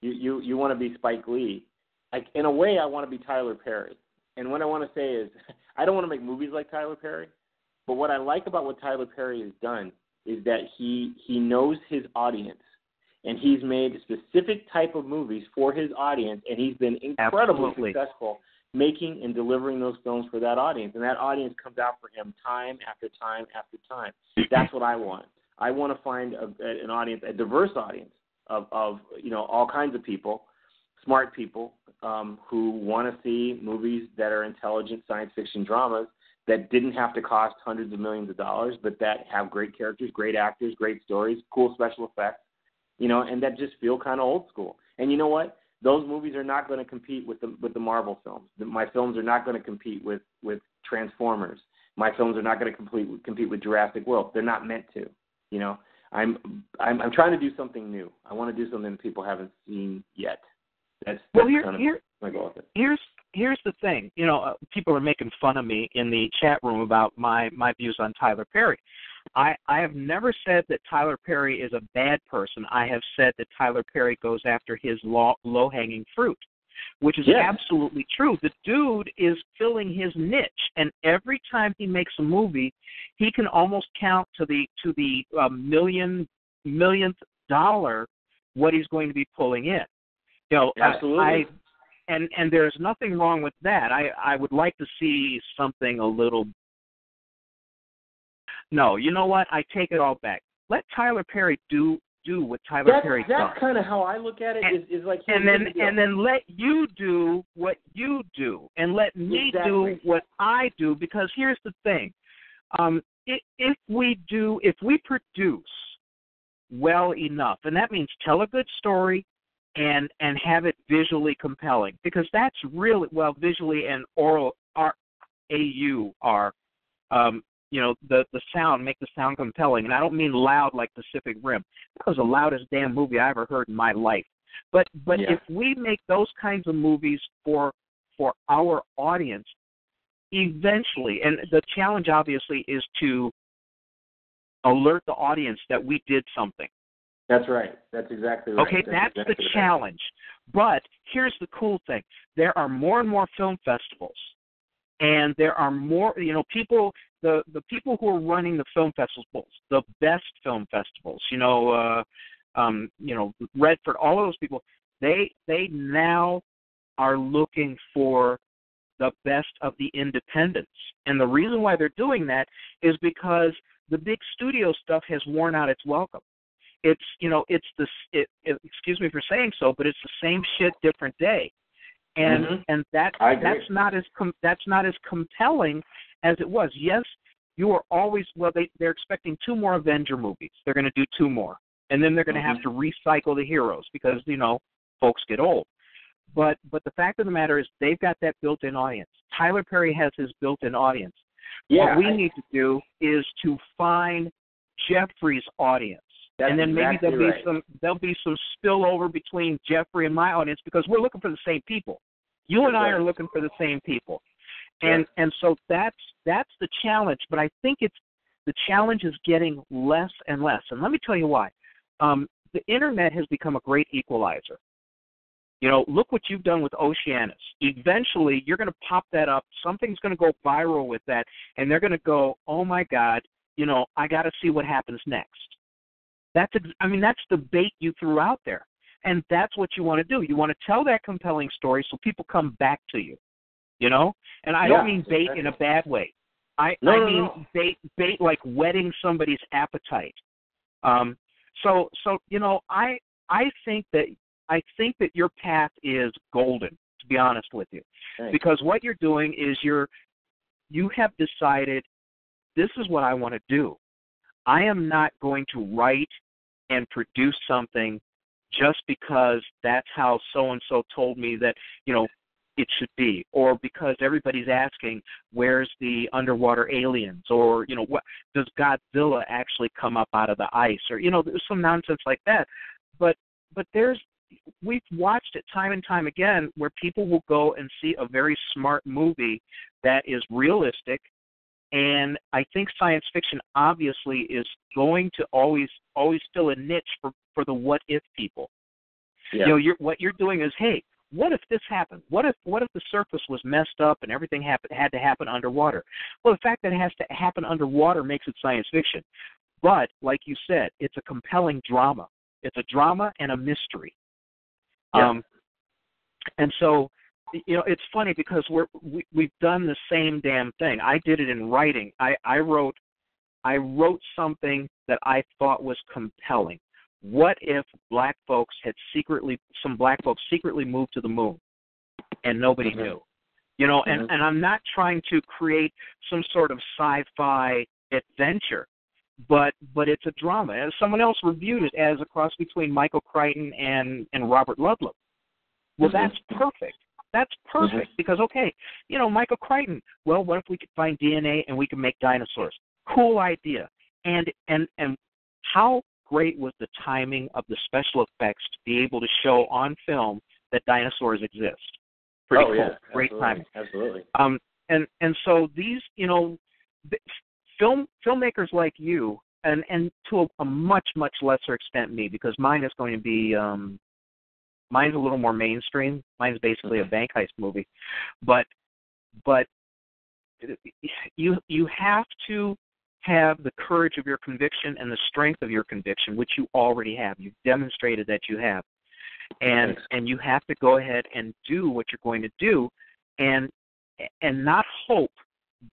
you you, you want to be Spike Lee. Like, in a way, I want to be Tyler Perry. And what I want to say is I don't want to make movies like Tyler Perry. But what I like about what Tyler Perry has done is that he he knows his audience, and he's made specific type of movies for his audience, and he's been incredibly Absolutely. successful making and delivering those films for that audience. And that audience comes out for him time after time after time. That's what I want. I want to find a, an audience, a diverse audience of, of you know all kinds of people, smart people um, who want to see movies that are intelligent science fiction dramas that didn't have to cost hundreds of millions of dollars, but that have great characters, great actors, great stories, cool special effects, you know, and that just feel kind of old school. And you know what? Those movies are not going to compete with the with the Marvel films. The, my films are not going to compete with, with Transformers. My films are not going to compete compete with Jurassic World. They're not meant to. You know, I'm I'm, I'm trying to do something new. I want to do something that people haven't seen yet. That's, well, that's here, kind of here, my goal with it. Here's Here's the thing, you know, uh, people are making fun of me in the chat room about my, my views on Tyler Perry. I, I have never said that Tyler Perry is a bad person. I have said that Tyler Perry goes after his low, low-hanging fruit, which is yes. absolutely true. The dude is filling his niche, and every time he makes a movie, he can almost count to the to the uh, million millionth dollar what he's going to be pulling in. You know, absolutely. I, I, And and there's nothing wrong with that. I, I would like to see something a little... No, you know what? I take it all back. Let Tyler Perry do do what Tyler that's, Perry does. That's kind of how I look at it. And, is, is like and then and then let you do what you do, and let me exactly. do what I do. Because here's the thing: um, if, if we do, if we produce well enough, and that means tell a good story. And and have it visually compelling, because that's really well visually and oral are A U R, um, you know the the sound make the sound compelling, and I don't mean loud like Pacific Rim. That was the loudest damn movie I ever heard in my life. But but yeah. if we make those kinds of movies for for our audience, eventually, and the challenge obviously is to alert the audience that we did something. That's right. That's exactly right. Okay, that's, that's exactly the challenge. Right. But here's the cool thing. There are more and more film festivals, and there are more, you know, people, the, the people who are running the film festivals, the best film festivals, you know, uh, um, you know, Redford, all of those people, they they now are looking for the best of the independents. And the reason why they're doing that is because the big studio stuff has worn out its welcome. It's, you know, it's the, it, it, excuse me for saying so, but it's the same shit, different day. And mm-hmm. and that that's not as com- that's not as compelling as it was. Yes, you are always, well, they, they're expecting two more Avenger movies. They're going to do two more. And then they're going to mm-hmm. have to recycle the heroes because, you know, folks get old. But but the fact of the matter is they've got that built-in audience. Tyler Perry has his built-in audience. Yeah, what we I, need to do is to find Jeffrey's audience. And then maybe exactly there'll be right. some there'll be some spillover between Jeffrey and my audience because we're looking for the same people. You and I are looking for the same people. And yeah. and so that's that's the challenge. But I think it's the challenge is getting less and less. And let me tell you why. Um, the internet has become a great equalizer. You know, look what you've done with Oceanus. Eventually, you're going to pop that up. Something's going to go viral with that, and they're going to go, oh, my God, you know, I got to see what happens next. That's, I mean, that's the bait you threw out there, and that's what you want to do. You want to tell that compelling story so people come back to you, you know? And I yeah, don't mean bait exactly. in a bad way. I, no, I no, mean no. bait bait like whetting somebody's appetite. Um, so, so you know, I I think that – I think that your path is golden, to be honest with you, Thanks. because what you're doing is you're, you have decided this is what I want to do. I am not going to write and produce something just because that's how so-and-so told me that, you know, it should be, or because everybody's asking, where's the underwater aliens, or, you know, what does Godzilla actually come up out of the ice, or, you know, there's some nonsense like that. But, but there's, we've watched it time and time again where people will go and see a very smart movie that is realistic. And I think science fiction obviously is going to always always fill a niche for, for the what if people. Yeah. You know, you're, what you're doing is, hey, what if this happened? What if what if the surface was messed up and everything happened, had to happen underwater? Well, the fact that it has to happen underwater makes it science fiction. But like you said, it's a compelling drama. It's a drama and a mystery. Yeah. Um, and so, you know, it's funny because we're, we, we've done the same damn thing. I did it in writing. I, I wrote, I wrote something that I thought was compelling. What if black folks had secretly, some black folks secretly moved to the moon and nobody mm-hmm. knew, you know, mm-hmm. and, and I'm not trying to create some sort of sci-fi adventure. But but it's a drama. And someone else reviewed it as a cross between Michael Crichton and, and Robert Ludlum. Well, mm-hmm. that's perfect. That's perfect mm-hmm. because, okay, you know, Michael Crichton, well, what if we could find D N A and we can make dinosaurs? Cool idea. And, and, and how great was the timing of the special effects to be able to show on film that dinosaurs exist? Pretty oh, cool. Yeah. Great timing. Absolutely. Um, and, and so these, you know, th- Film, filmmakers like you, and, and to a, a much, much lesser extent me, because mine is going to be, um, mine's a little more mainstream. Mine's basically mm-hmm. a bank heist movie. But but you you have to have the courage of your conviction and the strength of your conviction, which you already have. You've demonstrated that you have. And, and you have to go ahead and do what you're going to do and and not hope,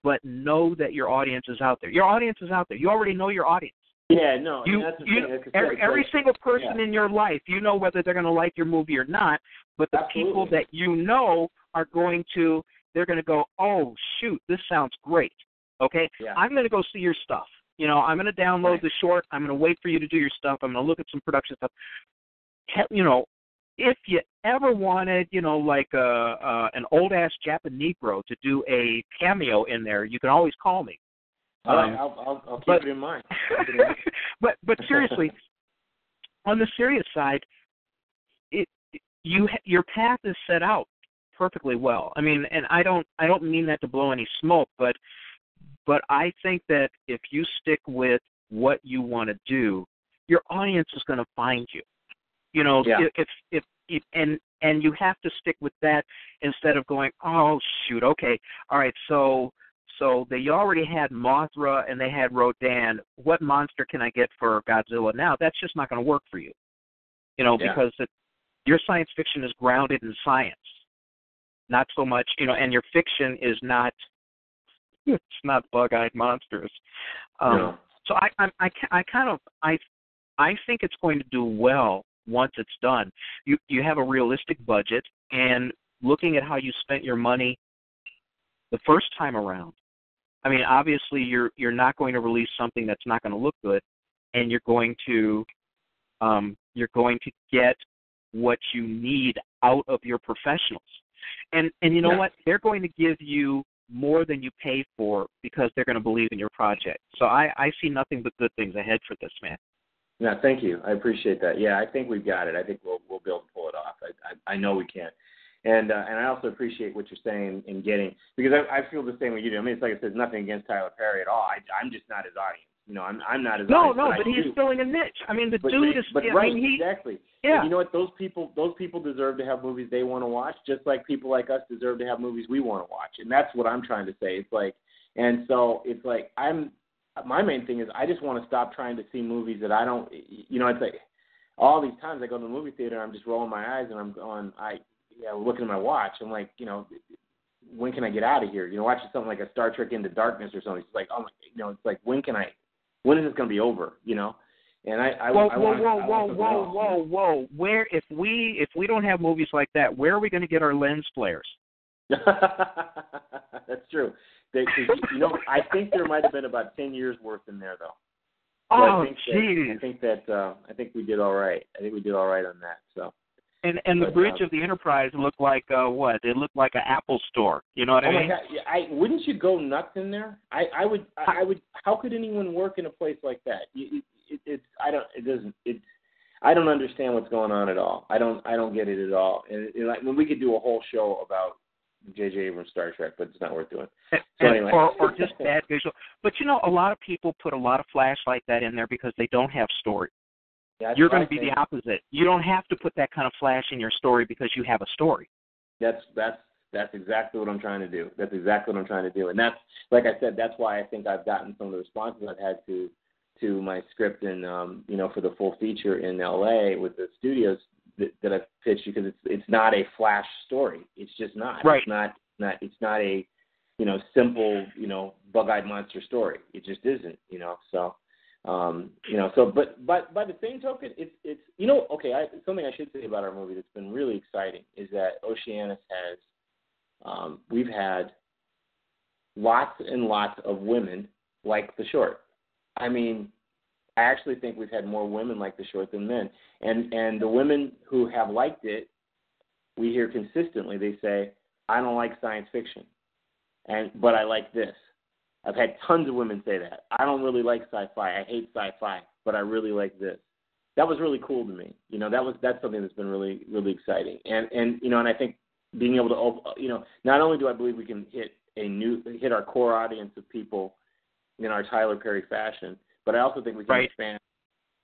but know that your audience is out there. Your audience is out there. You already know your audience. Yeah, no. You, that's the you, thing. That's every every single person yeah. in your life, you know whether they're going to like your movie or not, but the Absolutely. people that you know are going to, they're going to go, oh, shoot, this sounds great. Okay? Yeah. I'm going to go see your stuff. You know, I'm going to download right. the short. I'm going to wait for you to do your stuff. I'm going to look at some production stuff. You know, if you ever wanted, you know, like a, uh, an old-ass Japanese bro to do a cameo in there, you can always call me. Um, right, I'll, I'll, I'll keep but, it in mind. It in mind. but but seriously, on the serious side, it you your path is set out perfectly well. I mean, and I don't I don't mean that to blow any smoke, but but I think that if you stick with what you want to do, your audience is going to find you. You know, yeah. if, if if and and you have to stick with that instead of going, oh shoot, okay, all right, so so they already had Mothra and they had Rodan. What monster can I get for Godzilla now? That's just not going to work for you, you know, yeah. because it, your science fiction is grounded in science, not so much, you know, and your fiction is not, it's not bug-eyed monsters. Um, no. So I, I, I, I kind of, I, I think it's going to do well once it's done. You, you have a realistic budget, and looking at how you spent your money the first time around, I mean, obviously you're you're not going to release something that's not going to look good, and you're going to um, you're going to get what you need out of your professionals. And and you know yeah. what? They're going to give you more than you pay for because they're going to believe in your project. So I, I see nothing but good things ahead for this, man. No, thank you. I appreciate that. Yeah, I think we've got it. I think we'll we'll be able to pull it off. I I, I know we can. And uh, and I also appreciate what you're saying in getting, because I, I feel the same way you do. I mean, it's like I said, nothing against Tyler Perry at all. I, I'm just not his audience. You know, I'm I'm not his no, audience. No, no, but, but he's filling a niche. I mean, the but, dude is. But I right, mean, he, exactly. Yeah. And you know what? Those people, those people deserve to have movies they want to watch, just like people like us deserve to have movies we want to watch. And that's what I'm trying to say. It's like, and so it's like I'm. My main thing is I just want to stop trying to see movies that I don't. You know, it's like all these times I go to the movie theater and I'm just rolling my eyes and I'm going, I. Yeah, looking at my watch, I'm like, you know, when can I get out of here? You know, watching something like a Star Trek Into Darkness or something. It's like, oh my, you know, it's like, when can I, when is this going to be over? You know, and I, I, whoa, I, I whoa, wanna, whoa, I whoa, whoa, else. whoa, whoa, where if we if we don't have movies like that, where are we going to get our lens flares? That's true. They, you know, I think there might have been about ten years worth in there though. So oh, jeez. I think that I think, that, uh, I think we did all right. I think we did all right on that. So. And and the but, bridge um, of the Enterprise looked like uh, what? It looked like an Apple store. You know what oh I mean? My God. Yeah, I wouldn't you go nuts in there? I, I would. I, I would. How could anyone work in a place like that? It, it, it's. I don't. It doesn't. It's. I don't understand what's going on at all. I don't. I don't get it at all. And it, it, like, when we could do a whole show about J J Abrams Star Trek, but it's not worth doing. And, so anyway, or, or just bad visual. But you know, a lot of people put a lot of flash like that in there because they don't have story. That's You're going to be the opposite. You don't have to put that kind of flash in your story because you have a story. That's that's that's exactly what I'm trying to do. That's exactly what I'm trying to do. And that's, like I said, that's why I think I've gotten some of the responses I've had to to my script and, um, you know, for the full feature in L A with the studios that, that I've pitched, because it's it's not a flash story. It's just not. Right. It's not, not, it's not a, you know, simple, you know, bug-eyed monster story. It just isn't, you know, so. Um, you know, so but, but by the same token, it's it's you know okay. I, something I should say about our movie that's been really exciting is that Oceanus has um, we've had lots and lots of women like the short. I mean, I actually think we've had more women like the short than men, and and the women who have liked it, we hear consistently they say, I don't like science fiction, and but I like this. I've had tons of women say that. I don't really like sci-fi. I hate sci-fi, but I really like this. That was really cool to me. You know, that was that's something that's been really, really exciting. And and you know, and I think being able to, you know, not only do I believe we can hit a new hit our core audience of people in our Tyler Perry fashion, but I also think we can right. expand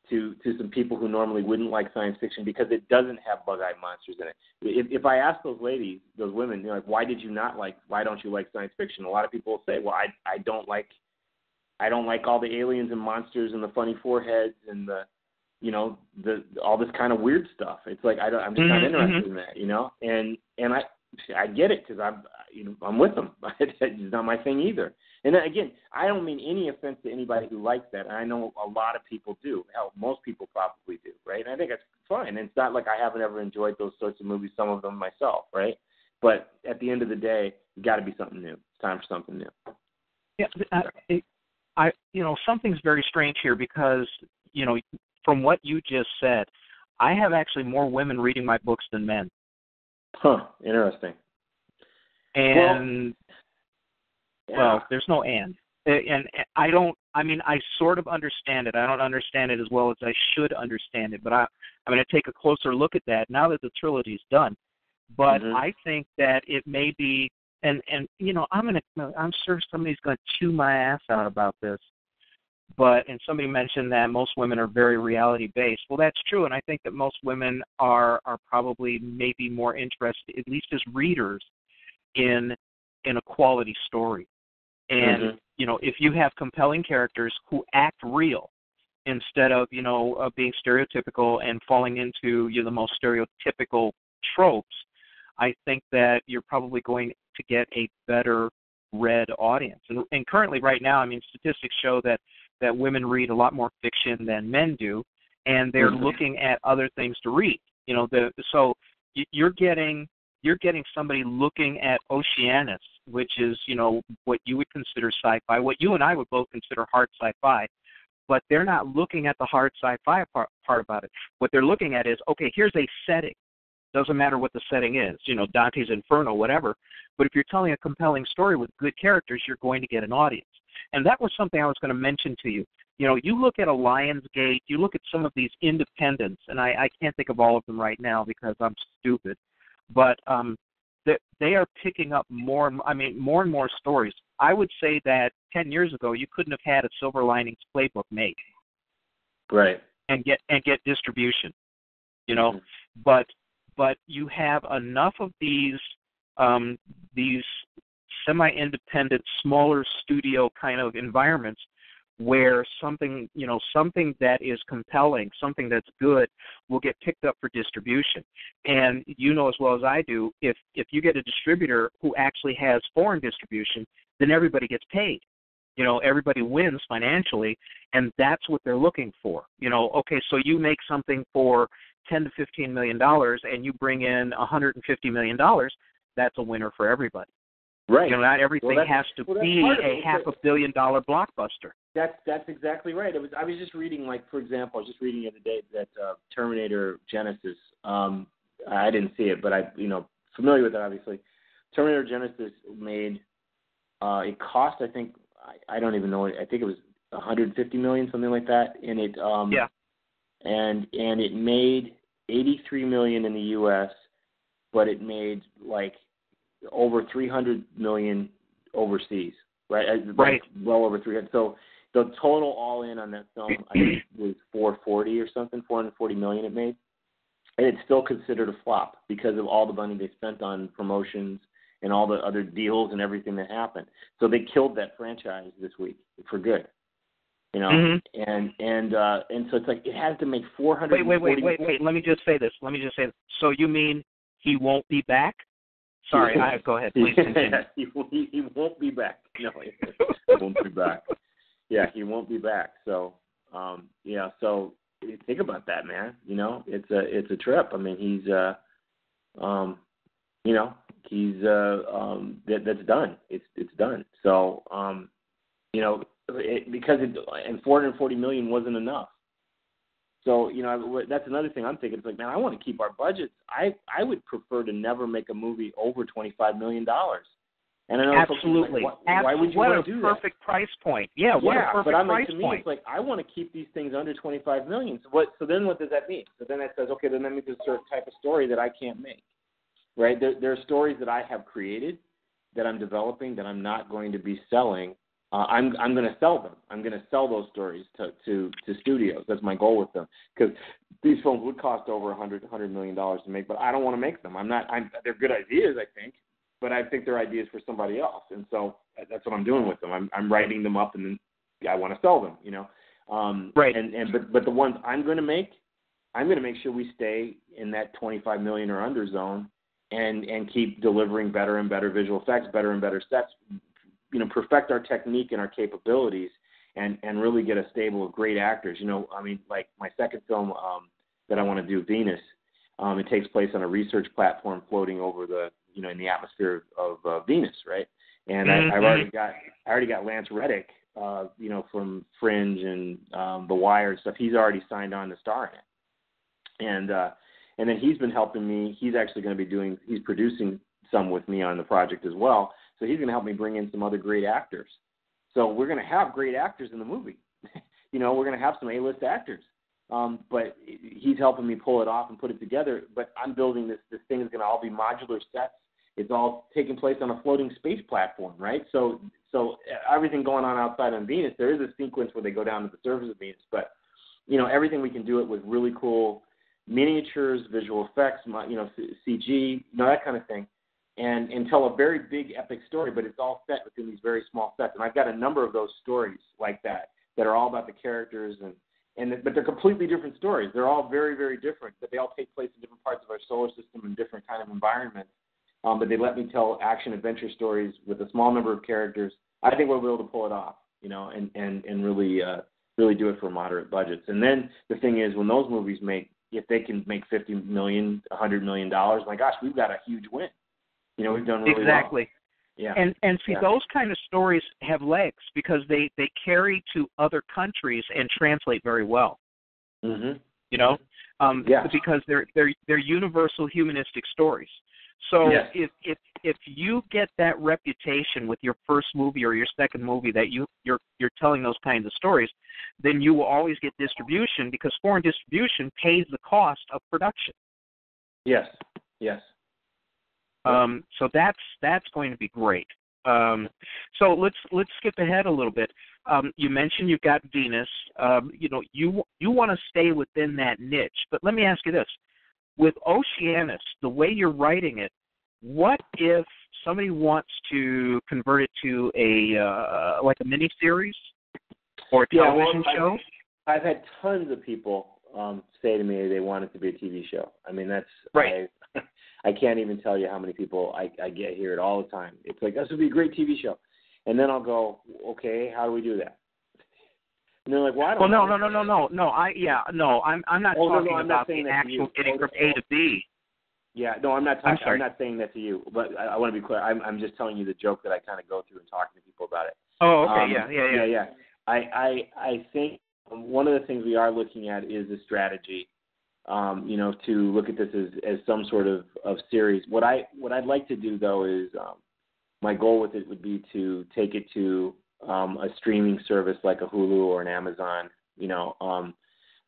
to to some people who normally wouldn't like science fiction because it doesn't have bug-eyed monsters in it. If, if I ask those ladies, those women, you know, like, why did you not like, why don't you like science fiction? A lot of people will say, well, I I don't like, I don't like all the aliens and monsters and the funny foreheads and the, you know, the all this kind of weird stuff. It's like I don't, I'm just mm-hmm, not interested mm-hmm. in that, you know. And and I I get it because I'm you know I'm with them. It's not my thing either. And again, I don't mean any offense to anybody who likes that. And I know a lot of people do. Hell, most people probably do, right? And I think that's fine. It's not like I haven't ever enjoyed those sorts of movies, some of them myself, right? But at the end of the day, it's got to be something new. It's time for something new. Yeah, I, it, I, you know, something's very strange here because, you know, from what you just said, I have actually more women reading my books than men. Huh, interesting. And... Well, Yeah. Well, there's no and. And I don't, I mean, I sort of understand it. I don't understand it as well as I should understand it, but I, I'm going to take a closer look at that now that the trilogy's done. But mm-hmm. I think that it may be, and, and you know, I'm going to, I'm sure somebody's going to chew my ass out about this, but, and somebody mentioned that most women are very reality-based. Well, that's true, and I think that most women are, are probably maybe more interested, at least as readers, in in a quality story. And, mm-hmm. you know, if you have compelling characters who act real instead of, you know, uh, being stereotypical and falling into you know, the most stereotypical tropes, I think that you're probably going to get a better read audience. And, and currently right now, I mean, statistics show that, that women read a lot more fiction than men do, and they're mm-hmm. looking at other things to read. You know, the, so you're getting you're getting somebody looking at Oceanus, which is, you know, what you would consider sci-fi, what you and I would both consider hard sci-fi, but they're not looking at the hard sci-fi part, part about it. What they're looking at is, okay, here's a setting. Doesn't matter what the setting is, you know, Dante's Inferno, whatever. But if you're telling a compelling story with good characters, you're going to get an audience. And that was something I was going to mention to you. You know, you look at a Lionsgate, you look at some of these independents, and I, I can't think of all of them right now because I'm stupid, but um, they, they are picking up more, I mean, more and more stories. I would say that ten years ago, you couldn't have had a Silver Linings Playbook made. Right. And get and get distribution, you know. Mm-hmm. But but you have enough of these um, these semi-independent, smaller studio kind of environments where something, you know, something that is compelling, something that's good will get picked up for distribution. And you know as well as I do, if if you get a distributor who actually has foreign distribution, then everybody gets paid. You know, everybody wins financially, and that's what they're looking for. You know, okay, so you make something for ten to fifteen million dollars and you bring in one hundred fifty million dollars, that's a winner for everybody. Right. You know, not everything well, has to well, be a half a billion dollar blockbuster. That's that's exactly right. It was. I was just reading, like, for example, I was just reading the other day that uh, Terminator Genesis. Um, I didn't see it, but I, you know, familiar with it obviously. Terminator Genesis made. Uh, it cost, I think, I, I don't even know. I think it was one hundred fifty million dollars, something like that. And it. Um, yeah. And and it made eighty-three million dollars in the U S, but it made like over three hundred million dollars overseas, right? Right. Like, well over three hundred. So the total all in on that film, I think, was four hundred forty or something, four hundred forty million dollars it made. And it's still considered a flop because of all the money they spent on promotions and all the other deals and everything that happened. So they killed that franchise this week for good. You know, mm-hmm. and and uh, and so it's like it has to make four hundred. Wait, wait, wait, wait, wait. Let me just say this. Let me just say this. So you mean he won't be back? Sorry, I, go ahead. Please continue. he, he, he won't be back. No, he won't be back. Yeah, he won't be back. So, um, yeah. So think about that, man. You know, it's a it's a trip. I mean, he's, uh, um, you know, he's uh, um, that that's done. It's it's done. So, um, you know, it, because it, and four hundred forty million wasn't enough. So, you know, that's another thing I'm thinking. It's like, man, I want to keep our budgets. I, I would prefer to never make a movie over twenty-five million dollars. And I know absolutely. Like, why, Absol- why would you what want to do that? What a perfect price point. Yeah, what yeah, a perfect but I'm price like, to me, point. It's like, I want to keep these things under twenty-five million dollars. So, what, so then what does that mean? So then that says, okay, then that means there's a certain type of story that I can't make, right? There, there are stories that I have created, that I'm developing, that I'm not going to be selling. Uh, I'm I'm going to sell them. I'm going to sell those stories to, to, to studios. That's my goal with them, because these films would cost over one hundred million dollars to make, but I don't want to make them. I'm not. I'm, they're good ideas, I think, but I think they're ideas for somebody else, and so that's what I'm doing with them. I'm I'm writing them up, and then I want to sell them. You know, um, right? And and but but the ones I'm going to make, I'm going to make sure we stay in that twenty-five million dollars or under zone, and and keep delivering better and better visual effects, better and better sets. You know, perfect our technique and our capabilities, and, and really get a stable of great actors. You know, I mean, like my second film um, that I want to do, Venus, um, it takes place on a research platform floating over the, you know, in the atmosphere of uh, Venus, right? And mm-hmm. I, I've already got, I already got Lance Reddick, uh, you know, from Fringe and um, The Wire and stuff. He's already signed on to star in it, and uh, and then he's been helping me. He's actually going to be doing, he's producing some with me on the project as well. So he's going to help me bring in some other great actors. So we're going to have great actors in the movie. You know, we're going to have some A-list actors. Um, but he's helping me pull it off and put it together. But I'm building this. This thing is going to all be modular sets. It's all taking place on a floating space platform, right? So so everything going on outside on Venus, there is a sequence where they go down to the surface of Venus. But, you know, everything we can do it with really cool miniatures, visual effects, you know, C G, you know, that kind of thing. And, and tell a very big epic story, but it's all set within these very small sets. And I've got a number of those stories like that that are all about the characters, and, and the, but they're completely different stories. They're all very, very different, but they all take place in different parts of our solar system and different kind of environments. um, but they let me tell action adventure stories with a small number of characters. I think we'll be able to pull it off, you know, and, and, and really uh, really do it for moderate budgets. And then the thing is, when those movies make, if they can make fifty million dollars, one hundred million dollars, my gosh, we've got a huge win. You know, we've done really exactly. well. Yeah. And and see, yeah. those kind of stories have legs because they, they carry to other countries and translate very well. Mm-hmm. You know, um, yeah. because they're they're they're universal humanistic stories. So yes. if if if you get that reputation with your first movie or your second movie that you you're you're telling those kinds of stories, then you will always get distribution because foreign distribution pays the cost of production. Yes. Yes. Um, so that's that's going to be great. Um, so let's let's skip ahead a little bit. Um, you mentioned you've got Venus. Um, you know, you you want to stay within that niche. But let me ask you this: with Oceanus, the way you're writing it, what if somebody wants to convert it to a uh, like a miniseries or a television yeah, well, show? I've, I've had tons of people um, say to me they want it to be a T V show. I mean, that's right. I, I can't even tell you how many people I, I get here at all the time. It's like, this would be a great T V show. And then I'll go, okay, how do we do that? And they're like, well, I don't well, know. Well, no, no, no, no, no, no. I, yeah, no, I'm, I'm not oh, talking no, no, I'm about not the actual getting from A to B. Yeah, no, I'm not talking, I'm, I'm not saying that to you, but I, I want to be clear. I'm, I'm just telling you the joke that I kind of go through and talking to people about it. Oh, okay, um, yeah, yeah, yeah. Yeah, yeah. I, I, I think one of the things we are looking at is the strategy. Um, you know, to look at this as, as some sort of, of series. What I what I'd like to do though is um, my goal with it would be to take it to um, a streaming service like a Hulu or an Amazon. You know, um,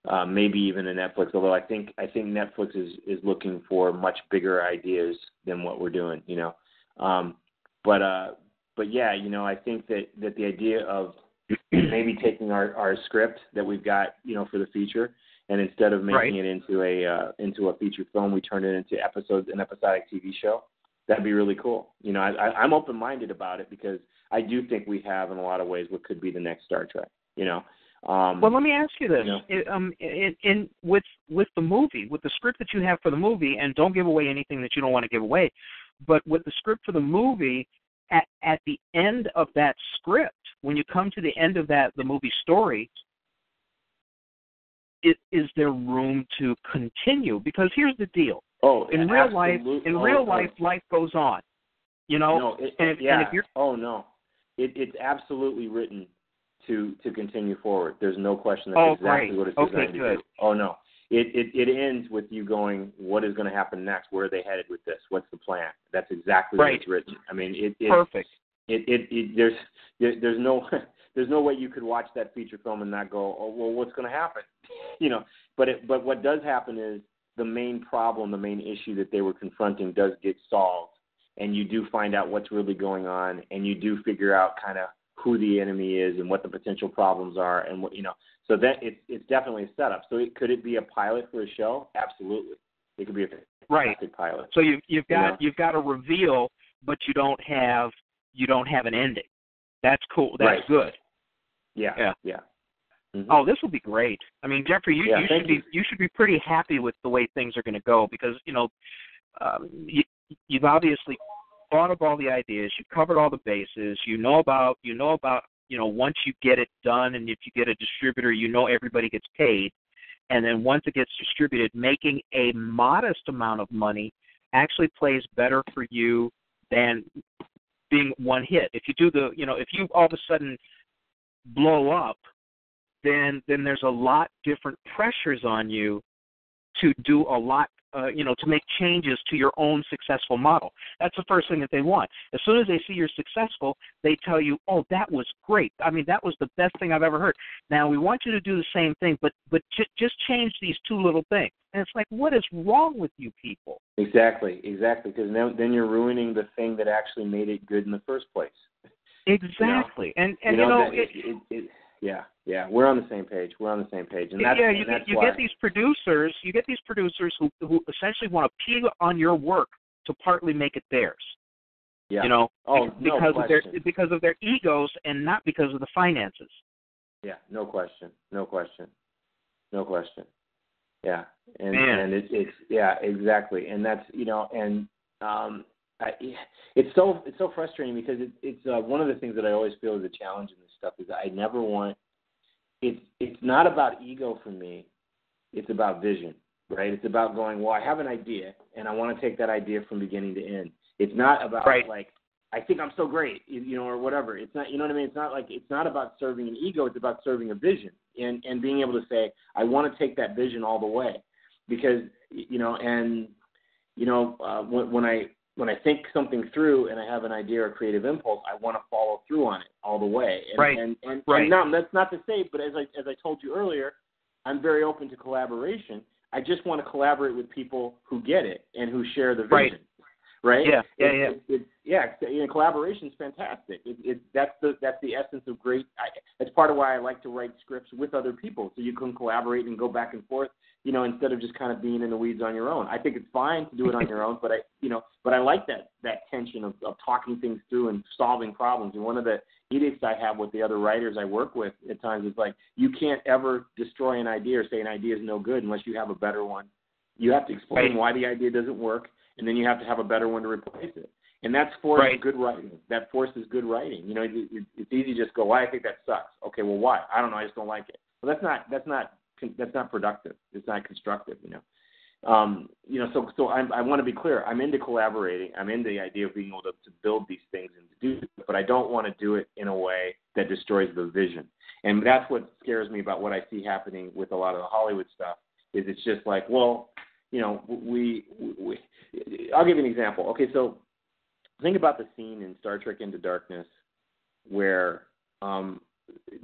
uh, maybe even a Netflix. Although I think I think Netflix is, is looking for much bigger ideas than what we're doing. You know, um, but uh, but yeah, you know, I think that, that the idea of maybe taking our, our script that we've got, you know, for the feature. And instead of making right. it into a uh, into a feature film, we turn it into episodes, an episodic T V show. That'd be really cool. You know, I, I, I'm open-minded about it because I do think we have, in a lot of ways, what could be the next Star Trek. You know. Um, well, let me ask you this: you know, it, um, in, in with with the movie, with the script that you have for the movie, and don't give away anything that you don't want to give away. But with the script for the movie, at at the end of that script, when you come to the end of that the movie story. It, is there room to continue? Because here's the deal. Oh, in yeah, real absolutely. life, in oh, real life, oh. life goes on. You know, no, it, and, if, yeah. and if you're oh no, it, it's absolutely written to to continue forward. There's no question that's oh, exactly great. what it's designed okay, to do. Oh no, it, it it ends with you going, what is going to happen next? Where are they headed with this? What's the plan? That's exactly right. what it's written. I mean, it, it perfect. It, it it there's there, there's no. There's no way you could watch that feature film and not go, oh, well, what's going to happen? You know, but it, but what does happen is the main problem, the main issue that they were confronting does get solved, and you do find out what's really going on, and you do figure out kind of who the enemy is and what the potential problems are, and what you know. So that it's it's definitely a setup. So it, could it be a pilot for a show? Absolutely, it could be a fantastic pilot. So you've you've got you know? you've got a reveal, but you don't have you don't have an ending. That's cool. That's right. good. Yeah. Yeah. yeah. Mm-hmm. Oh, this will be great. I mean, Jeffrey, you, yeah, you should be you. you should be pretty happy with the way things are going to go because you know um, you, you've obviously thought of all the ideas, you've covered all the bases, you know about you know about you know once you get it done and if you get a distributor, you know everybody gets paid, and then once it gets distributed, making a modest amount of money actually plays better for you than being one hit. If you do the, you know, if you all of a sudden blow up, then then there's a lot different pressures on you to do a lot, uh, you know, to make changes to your own successful model. That's the first thing that they want. As soon as they see you're successful, they tell you, oh, that was great. I mean, that was the best thing I've ever heard. Now, we want you to do the same thing, but, but j- just change these two little things. And it's like, what is wrong with you people? Exactly, exactly, because now, then you're ruining the thing that actually made it good in the first place. Exactly. You know? And, and, you know, you know it, it, it, it, yeah, yeah, we're on the same page. We're on the same page. And that's, yeah, you, and that's you why. get these producers, you get these producers who, who essentially want to peel on your work to partly make it theirs. Yeah. You know, oh, because, no of their, because of their egos and not because of the finances. Yeah, no question, no question, no question. Yeah, and Man. and it, it's yeah exactly, and that's you know, and um, I, it's so it's so frustrating because it, it's uh, one of the things that I always feel is a challenge in this stuff is I never want it's it's not about ego for me. It's about vision, right? It's about going, well, I have an idea, and I want to take that idea from beginning to end. It's not about right. like I think I'm so great, you know, or whatever. It's not, you know what I mean? It's not like it's not about serving an ego. It's about serving a vision and, and being able to say, I want to take that vision all the way, because you know, and you know, uh, when, when I when I think something through and I have an idea or creative impulse, I want to follow through on it all the way. And, right. And and, right. and not, that's not to say, but as I as I told you earlier, I'm very open to collaboration. I just want to collaborate with people who get it and who share the vision. Right. Right? Yeah, yeah, it, yeah. It, it, yeah, you know, collaboration's fantastic. It, it, that's the that's the essence of great. I, that's part of why I like to write scripts with other people, so you can collaborate and go back and forth. You know, instead of just kind of being in the weeds on your own. I think it's fine to do it on your own, but I, you know, but I like that that tension of, of talking things through and solving problems. And one of the edicts I have with the other writers I work with at times is like, you can't ever destroy an idea or say an idea is no good unless you have a better one. You have to explain why the idea doesn't work. And then you have to have a better one to replace it. And that's forces right. good writing. That forces good writing. You know, it, it, it's easy to just go, well, I think that sucks. Okay, well, why? I don't know. I just don't like it. Well, that's not that's not that's not productive. It's not constructive. You know, um, you know. So so I'm, I want to be clear. I'm into collaborating. I'm into the idea of being able to, to build these things and to do it. But I don't want to do it in a way that destroys the vision. And that's what scares me about what I see happening with a lot of the Hollywood stuff. Is it's just like, well. You know, we, we, we, I'll give you an example. Okay, so think about the scene in Star Trek Into Darkness where um,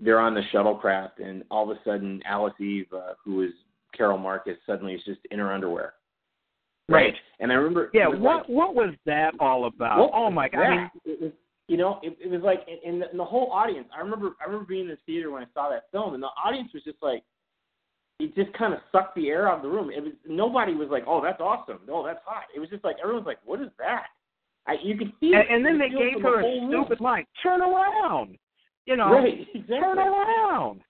they're on the shuttlecraft and all of a sudden Alice Eve, uh, who is Carol Marcus, suddenly is just in her underwear. Right. right. And I remember... Yeah, what like, what was that all about? Oh, my God. I mean, it was, you know, it, it was like, and the, and the whole audience, I remember, I remember being in the theater when I saw that film, and the audience was just like, it just kind of sucked the air out of the room. It was nobody was like, "Oh, that's awesome! Oh, that's hot!" It was just like everyone's like, "What is that?" I, you could see. And, and then they gave her a stupid line: "Turn around!" You know, right? Exactly. Turn around!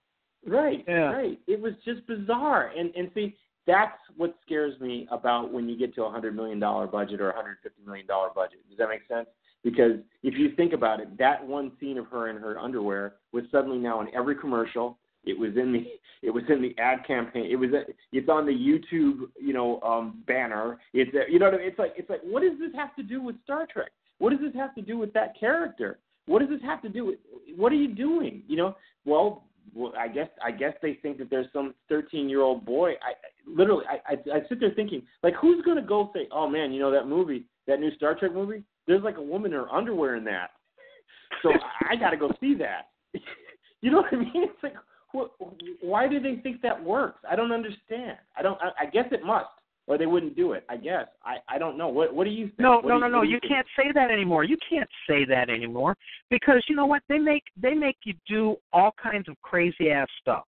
Right, yeah. right. It was just bizarre. And and see, that's what scares me about when you get to a hundred million dollar budget or a hundred fifty million dollar budget. Does that make sense? Because if you think about it, that one scene of her in her underwear was suddenly now in every commercial. It was in the it was in the ad campaign. It was it's on the YouTube you know um, banner. It's you know what I mean? It's like it's like what does this have to do with Star Trek? What does this have to do with that character? What does this have to do with what are you doing? You know, well, well I guess I guess they think that there's some thirteen year old boy. I, I literally I, I I sit there thinking like who's gonna go say oh man you know that movie that new Star Trek movie there's like a woman in her underwear in that, so I gotta go see that. You know what I mean? It's like. Why do they think that works? I don't understand. I don't. I, I guess it must, or they wouldn't do it. I guess. I, I don't know. What What do you think? No, what no, you, no, no. You, you can't say that anymore. You can't say that anymore because you know what? They make they make you do all kinds of crazy ass stuff.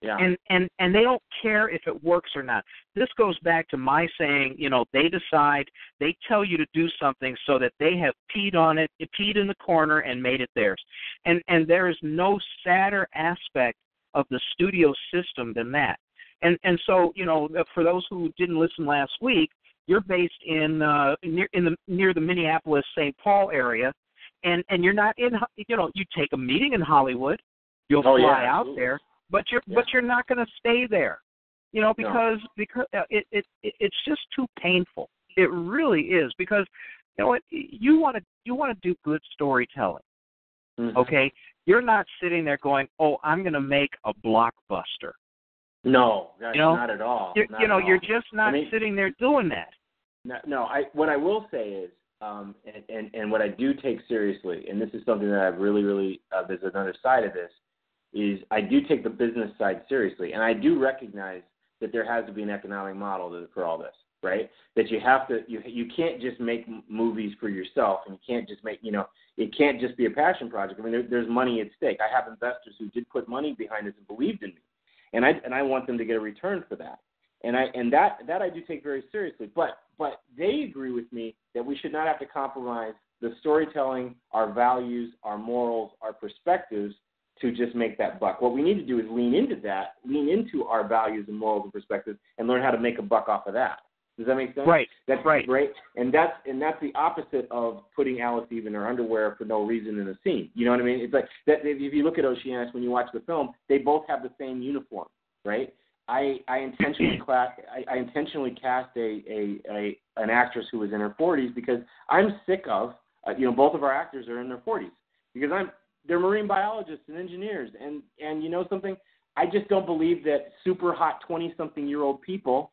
Yeah. And and and they don't care if it works or not. This goes back to my saying. You know, they decide. They tell you to do something so that they have peed on it, peed in the corner, and made it theirs. And and there is no sadder aspect of the studio system than that. And and so you know, for those who didn't listen last week, you're based in uh, near in the near the Minneapolis-Saint Paul area, and and you're not in. You know, you take a meeting in Hollywood, you'll fly oh, yeah. out Ooh. there. But you're yeah. but you're not going to stay there, you know, because no. because it, it it it's just too painful. It really is because you know what you want to you want to do good storytelling. Mm-hmm. Okay, you're not sitting there going, oh, I'm going to make a blockbuster. No, not, you know? not at all. You're, not you know, all. You're just not I mean, sitting there doing that. No, no. I what I will say is. Um, and, and, and what I do take seriously, and this is something that I've really, really, uh, there's another side of this, is I do take the business side seriously, and I do recognize that there has to be an economic model to, for all this, right? That you have to, you you can't just make movies for yourself, and you can't just make, you know, it can't just be a passion project. I mean, there, there's money at stake. I have investors who did put money behind this and believed in me, and I and I want them to get a return for that, and I and that that I do take very seriously. But but they agree with me that we should not have to compromise the storytelling, our values, our morals, our perspectives. To just make that buck. What we need to do is lean into that, lean into our values and morals and perspectives, and learn how to make a buck off of that. Does that make sense? Right. That's right. Right. And that's and that's the opposite of putting Alice Eve in her underwear for no reason in a scene. You know what I mean? It's like that. If you look at Oceanus when you watch the film, they both have the same uniform, right? I, I intentionally class, I, I intentionally cast a, a, a an actress who was in her forties because I'm sick of uh, you know both of our actors are in their forties because I'm they're marine biologists and engineers and, and you know something I just don't believe that super hot twenty something year old people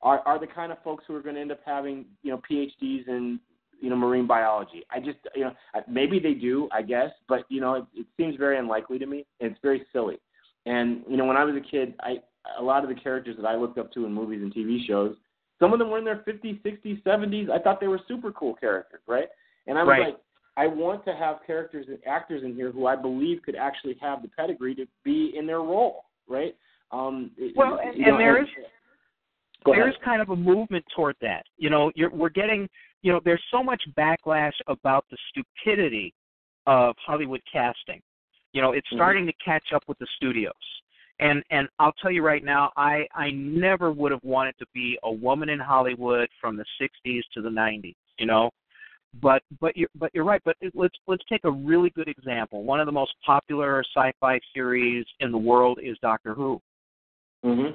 are are the kind of folks who are going to end up having you know P H Ds in you know marine biology. I just you know maybe they do I guess but you know it, it seems very unlikely to me and it's very silly. And, you know, when I was a kid, I a lot of the characters that I looked up to in movies and T V shows, some of them were in their fifties, sixties, seventies. I thought they were super cool characters, right? And I was right. like, I want to have characters and actors in here who I believe could actually have the pedigree to be in their role, right? Um, well, and, you know, and there and, is there is kind of a movement toward that. You know, you're, we're getting, you know, there's so much backlash about the stupidity of Hollywood casting. You know, it's starting to catch up with the studios. And and I'll tell you right now, I, I never would have wanted to be a woman in Hollywood from the sixties to the nineties, you know. But but you're, but you're right. But it, let's let's take a really good example. One of the most popular sci-fi series in the world is Doctor Who. Mm-hmm.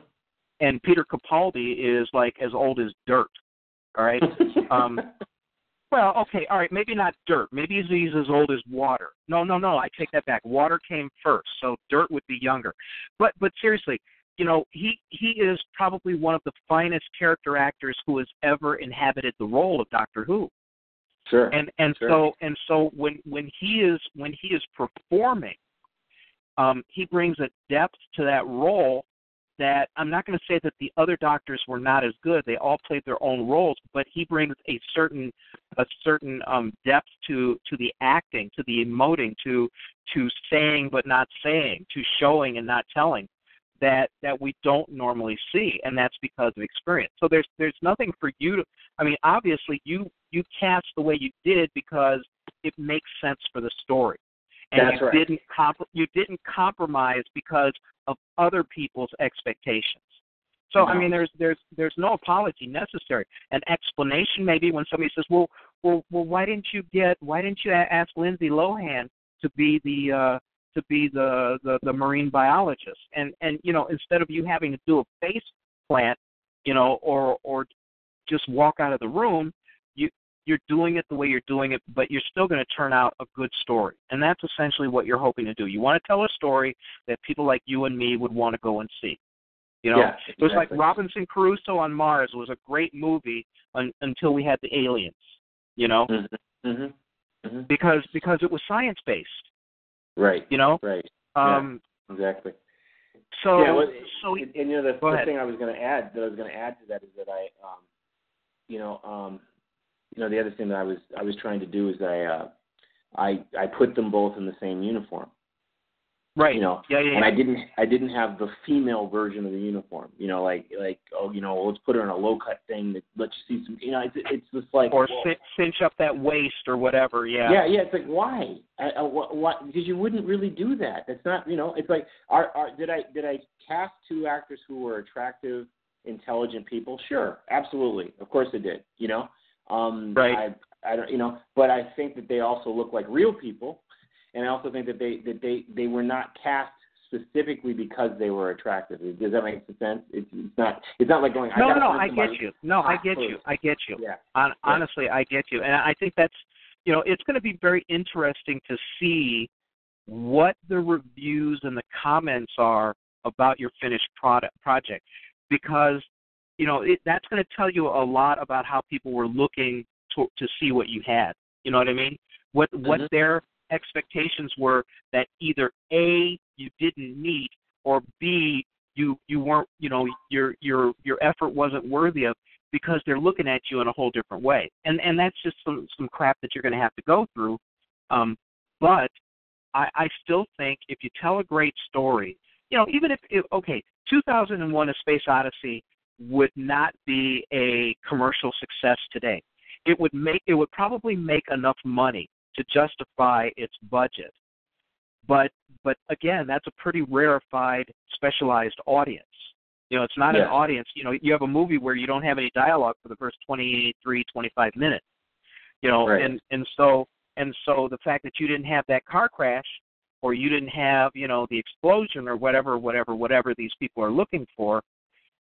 And Peter Capaldi is, like, as old as dirt, all right? um Well, okay, all right, maybe not dirt. Maybe he's as old as water. No, no, no, I take that back. Water came first, so dirt would be younger. But but seriously, you know, he, he is probably one of the finest character actors who has ever inhabited the role of Doctor Who. Sure. And and sure. so and so when, when he is when he is performing, um, he brings a depth to that role that I'm not going to say that the other doctors were not as good. They all played their own roles, but he brings a certain a certain um, depth to, to the acting, to the emoting, to to saying but not saying, to showing and not telling that that we don't normally see, and that's because of experience. So there's there's nothing for you to – I mean, obviously, you, you cast the way you did because it makes sense for the story. And That's you right. didn't comp- you didn't compromise because of other people's expectations. So no. I mean, there's there's there's no apology necessary. An explanation maybe when somebody says, well, well, well, why didn't you get why didn't you ask Lindsay Lohan to be the uh, to be the, the, the marine biologist? And and you know, instead of you having to do a face plant, you know, or or just walk out of the room. You're doing it the way you're doing it, but you're still going to turn out a good story. And that's essentially what you're hoping to do. You want to tell a story that people like you and me would want to go and see. You know, yeah, exactly. It was like Robinson Crusoe on Mars was a great movie un- until we had the aliens, you know, mm-hmm. Mm-hmm. Mm-hmm. because because it was science-based. Right. You know? Right. Um, yeah, exactly. So, yeah, well, so and, and, you know, the first thing I was going to add, that I was going to add to that is that I, um, you know, um, You know, the other thing that I was I was trying to do is I uh, I I put them both in the same uniform, right? You know, yeah, yeah, and yeah. I didn't I didn't have the female version of the uniform. You know, like like oh, you know, let's put her in a low cut thing that lets you see some. You know, it's it's just like or well, cinch up that waist or whatever. Yeah, yeah, yeah. It's like why? I, I, why? Because you wouldn't really do that. That's not you know. It's like are, are did I did I cast two actors who were attractive, intelligent people? Sure, absolutely, of course I did. You know. Um, right. I, I don't, you know, but I think that they also look like real people, and I also think that they that they, they were not cast specifically because they were attractive. Does that make sense? It's, it's not it's not like going. No, I no, I get you. No, I get you. I get you. Yeah. On, yeah. Honestly, I get you, and I think that's you know it's going to be very interesting to see what the reviews and the comments are about your finished product project because. You know, it, that's going to tell you a lot about how people were looking to, to see what you had. You know what I mean? What mm-hmm. what their expectations were that either A, you didn't meet, or B, you you weren't. You know, your your your effort wasn't worthy of because they're looking at you in a whole different way. And and that's just some, some crap that you're going to have to go through. Um, but I, I still think if you tell a great story, you know, even if, if okay, two thousand one: A Space Odyssey. Would not be a commercial success today. It would make it would probably make enough money to justify its budget. But but again, that's a pretty rarefied, specialized audience. You know, it's not yeah. an audience. You know, you have a movie where you don't have any dialogue for the first twenty-three, twenty-five minutes. You know, right. and, and so and so the fact that you didn't have that car crash, or you didn't have, you know, the explosion or whatever, whatever, whatever these people are looking for,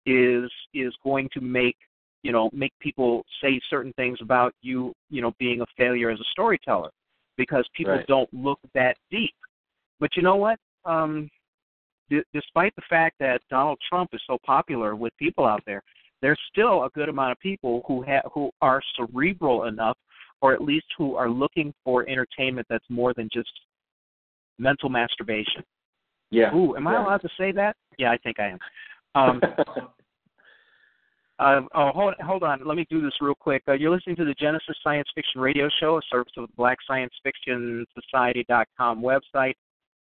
is is going to make, you know, make people say certain things about you, you know, being a failure as a storyteller, because people right. don't look that deep. But you know what? Um, d- despite the fact that Donald Trump is so popular with people out there, there's still a good amount of people who ha- who are cerebral enough, or at least who are looking for entertainment that's more than just mental masturbation. Yeah. Ooh, am I yeah. allowed to say that? Yeah, I think I am. Um, uh, oh, hold, hold on. Let me do this real quick. Uh, you're listening to the Genesis Science Fiction Radio Show, a service of the Black Science Fiction Society dot com website.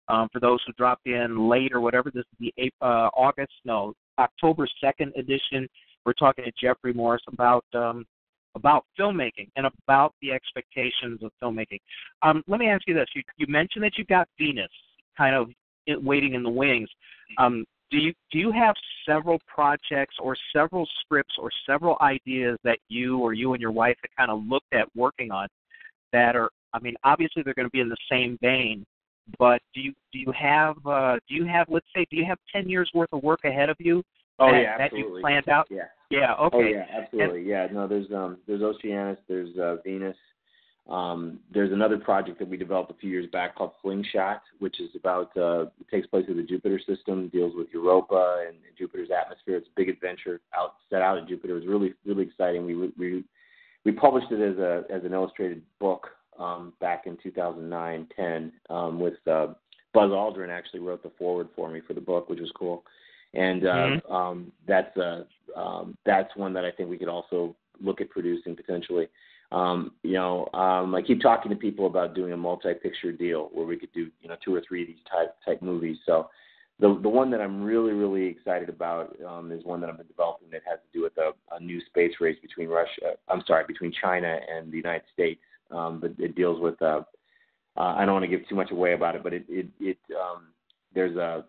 Um, for those who dropped in late or whatever, this is the uh, August, no, October second edition. We're talking to Jeffrey Morris about um, about filmmaking and about the expectations of filmmaking. Um, let me ask you this. You, you mentioned that you've got Venus kind of waiting in the wings. Um, do you do you have several projects or several scripts or several ideas that you or you and your wife have kind of looked at working on that are, I mean, obviously they're going to be in the same vein, but do you do you have, uh, do you have let's say, do you have ten years worth of work ahead of you? Oh that, yeah, absolutely. That you planned out? Yeah. Yeah. Okay. Oh yeah, absolutely. And, yeah. No, there's um, there's Oceanus, there's uh, Venus. Um, there's another project that we developed a few years back called Slingshot, which is about uh, it takes place in the Jupiter system, deals with Europa and Jupiter's atmosphere. It's a big adventure out set out in Jupiter. It was really really exciting. We we we published it as a as an illustrated book um, back in two thousand nine, ten um, with uh, Buzz Aldrin actually wrote the foreword for me for the book, which was cool. And uh, mm-hmm. um, that's uh, um, that's one that I think we could also look at producing potentially. Um, you know, um, I keep talking to people about doing a multi-picture deal where we could do, you know, two or three of these type type movies. So the the one that I'm really, really excited about um, is one that I've been developing that has to do with a, a new space race between Russia. I'm sorry, between China and the United States. Um, but it deals with. Uh, uh, I don't want to give too much away about it, but it it, it um, there's a.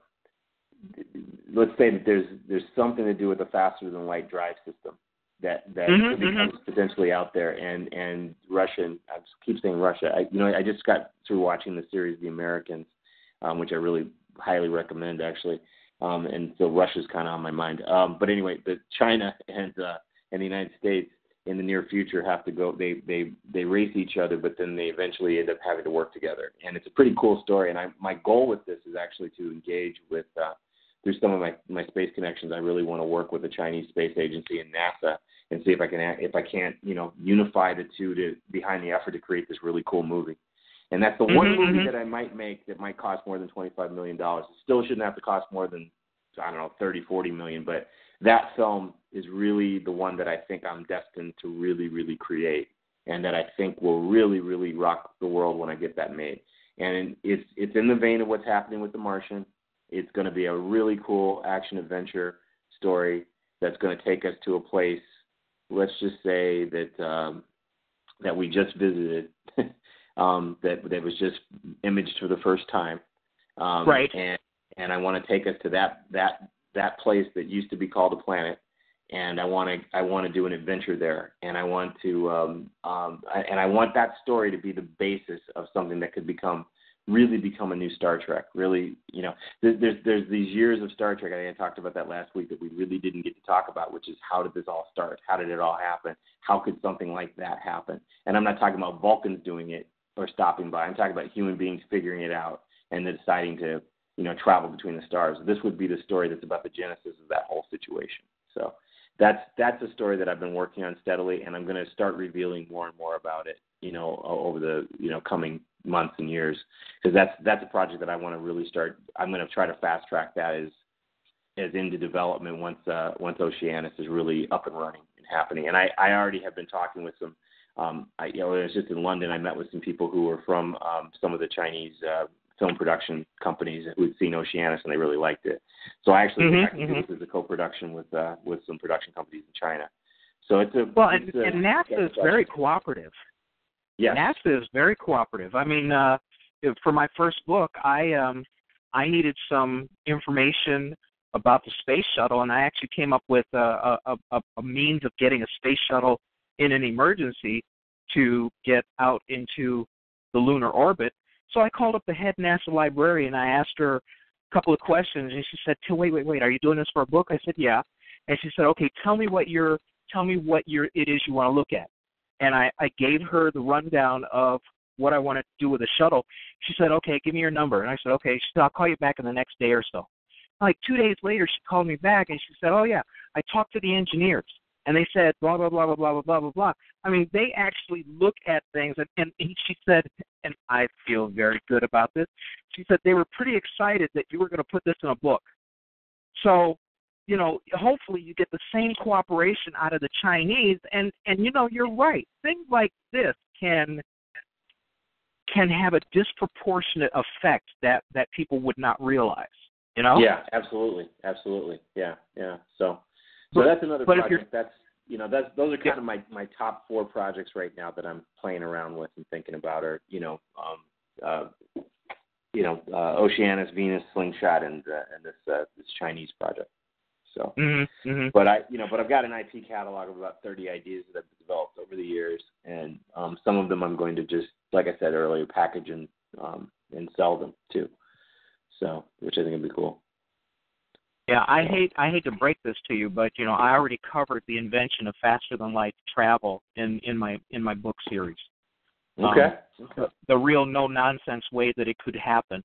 Let's say that there's there's something to do with the faster than light drive system that that mm-hmm, becomes mm-hmm. potentially out there, and and Russia. I keep saying Russia. I, you know, I just got through watching the series The Americans, um, which I really highly recommend actually, um, and so Russia's kind of on my mind. Um, but anyway, the China and uh, and the United States in the near future have to go. They they they race each other, but then they eventually end up having to work together, and it's a pretty cool story. And I my goal with this is actually to engage with. Uh, Through some of my, my space connections, I really want to work with the Chinese Space Agency and NASA and see if I can if I can't you know unify the two to behind the effort to create this really cool movie. And that's the mm-hmm, one movie mm-hmm. that I might make that might cost more than twenty-five million dollars. It still shouldn't have to cost more than I don't know thirty, forty million dollars. But that film is really the one that I think I'm destined to really really create, and that I think will really really rock the world when I get that made. And it's it's in the vein of what's happening with The Martian. It's going to be a really cool action-adventure story that's going to take us to a place, let's just say, that um, that we just visited, um, that that was just imaged for the first time. Um, right. And, and I want to take us to that, that that place that used to be called a planet, and I want to I want to do an adventure there, and I want to um, um, I, and I want that story to be the basis of something that could become. Really become a new Star Trek. Really, you know, there's there's these years of Star Trek. I think I talked about that last week that we really didn't get to talk about, which is how did this all start? How did it all happen? How could something like that happen? And I'm not talking about Vulcans doing it or stopping by. I'm talking about human beings figuring it out and then deciding to, you know, travel between the stars. This would be the story that's about the genesis of that whole situation. So that's that's a story that I've been working on steadily, and I'm going to start revealing more and more about it, you know, over the, you know, coming months and years, because that's that's a project that I want to really start. I'm going to try to fast track that as as into development once uh, once Oceanus is really up and running and happening. And I, I already have been talking with some. Um, I, you know, I was just in London. I met with some people who were from um, some of the Chinese uh, film production companies who had seen Oceanus and they really liked it. So I actually mm-hmm, think I can do this as a co-production with uh, with some production companies in China. So it's a well, it's and, a, and NASA is very cooperative. Yes. NASA is very cooperative. I mean, uh, for my first book, I um, I needed some information about the space shuttle, and I actually came up with a, a, a, a means of getting a space shuttle in an emergency to get out into the lunar orbit. So I called up the head NASA librarian, and I asked her a couple of questions, and she said, wait, wait, wait, are you doing this for a book? I said, yeah. And she said, okay, tell me what your, tell me what your, it is you want to look at. And I, I gave her the rundown of what I wanted to do with the shuttle. She said, okay, give me your number. And I said, okay. She said, I'll call you back in the next day or so. Like two days later, she called me back, and she said, oh, yeah, I talked to the engineers, and they said blah, blah, blah, blah, blah, blah, blah, blah. I mean, they actually look at things, and, and she said, and I feel very good about this, she said they were pretty excited that you were going to put this in a book. So, you know, hopefully you get the same cooperation out of the Chinese, and, and you know, you're right. Things like this can can have a disproportionate effect that, that people would not realize. You know? Yeah, absolutely, absolutely, yeah, yeah. So, so but, that's another project. That's you know, that's those are kind yeah. of my, my top four projects right now that I'm playing around with and thinking about are you know, um, uh, you know, uh, Oceanus, Venus, Slingshot, and uh, and this uh, this Chinese project. So, mm-hmm, mm-hmm. but I you know, but I've got an I P catalog of about thirty ideas that I've developed over the years, and um, some of them I'm going to just, like I said earlier, package and um, and sell them too. So, which I think would be cool. Yeah, I hate I hate to break this to you, but you know I already covered the invention of faster than light travel in, in my in my book series. Okay. Um, the, the real no nonsense way that it could happen.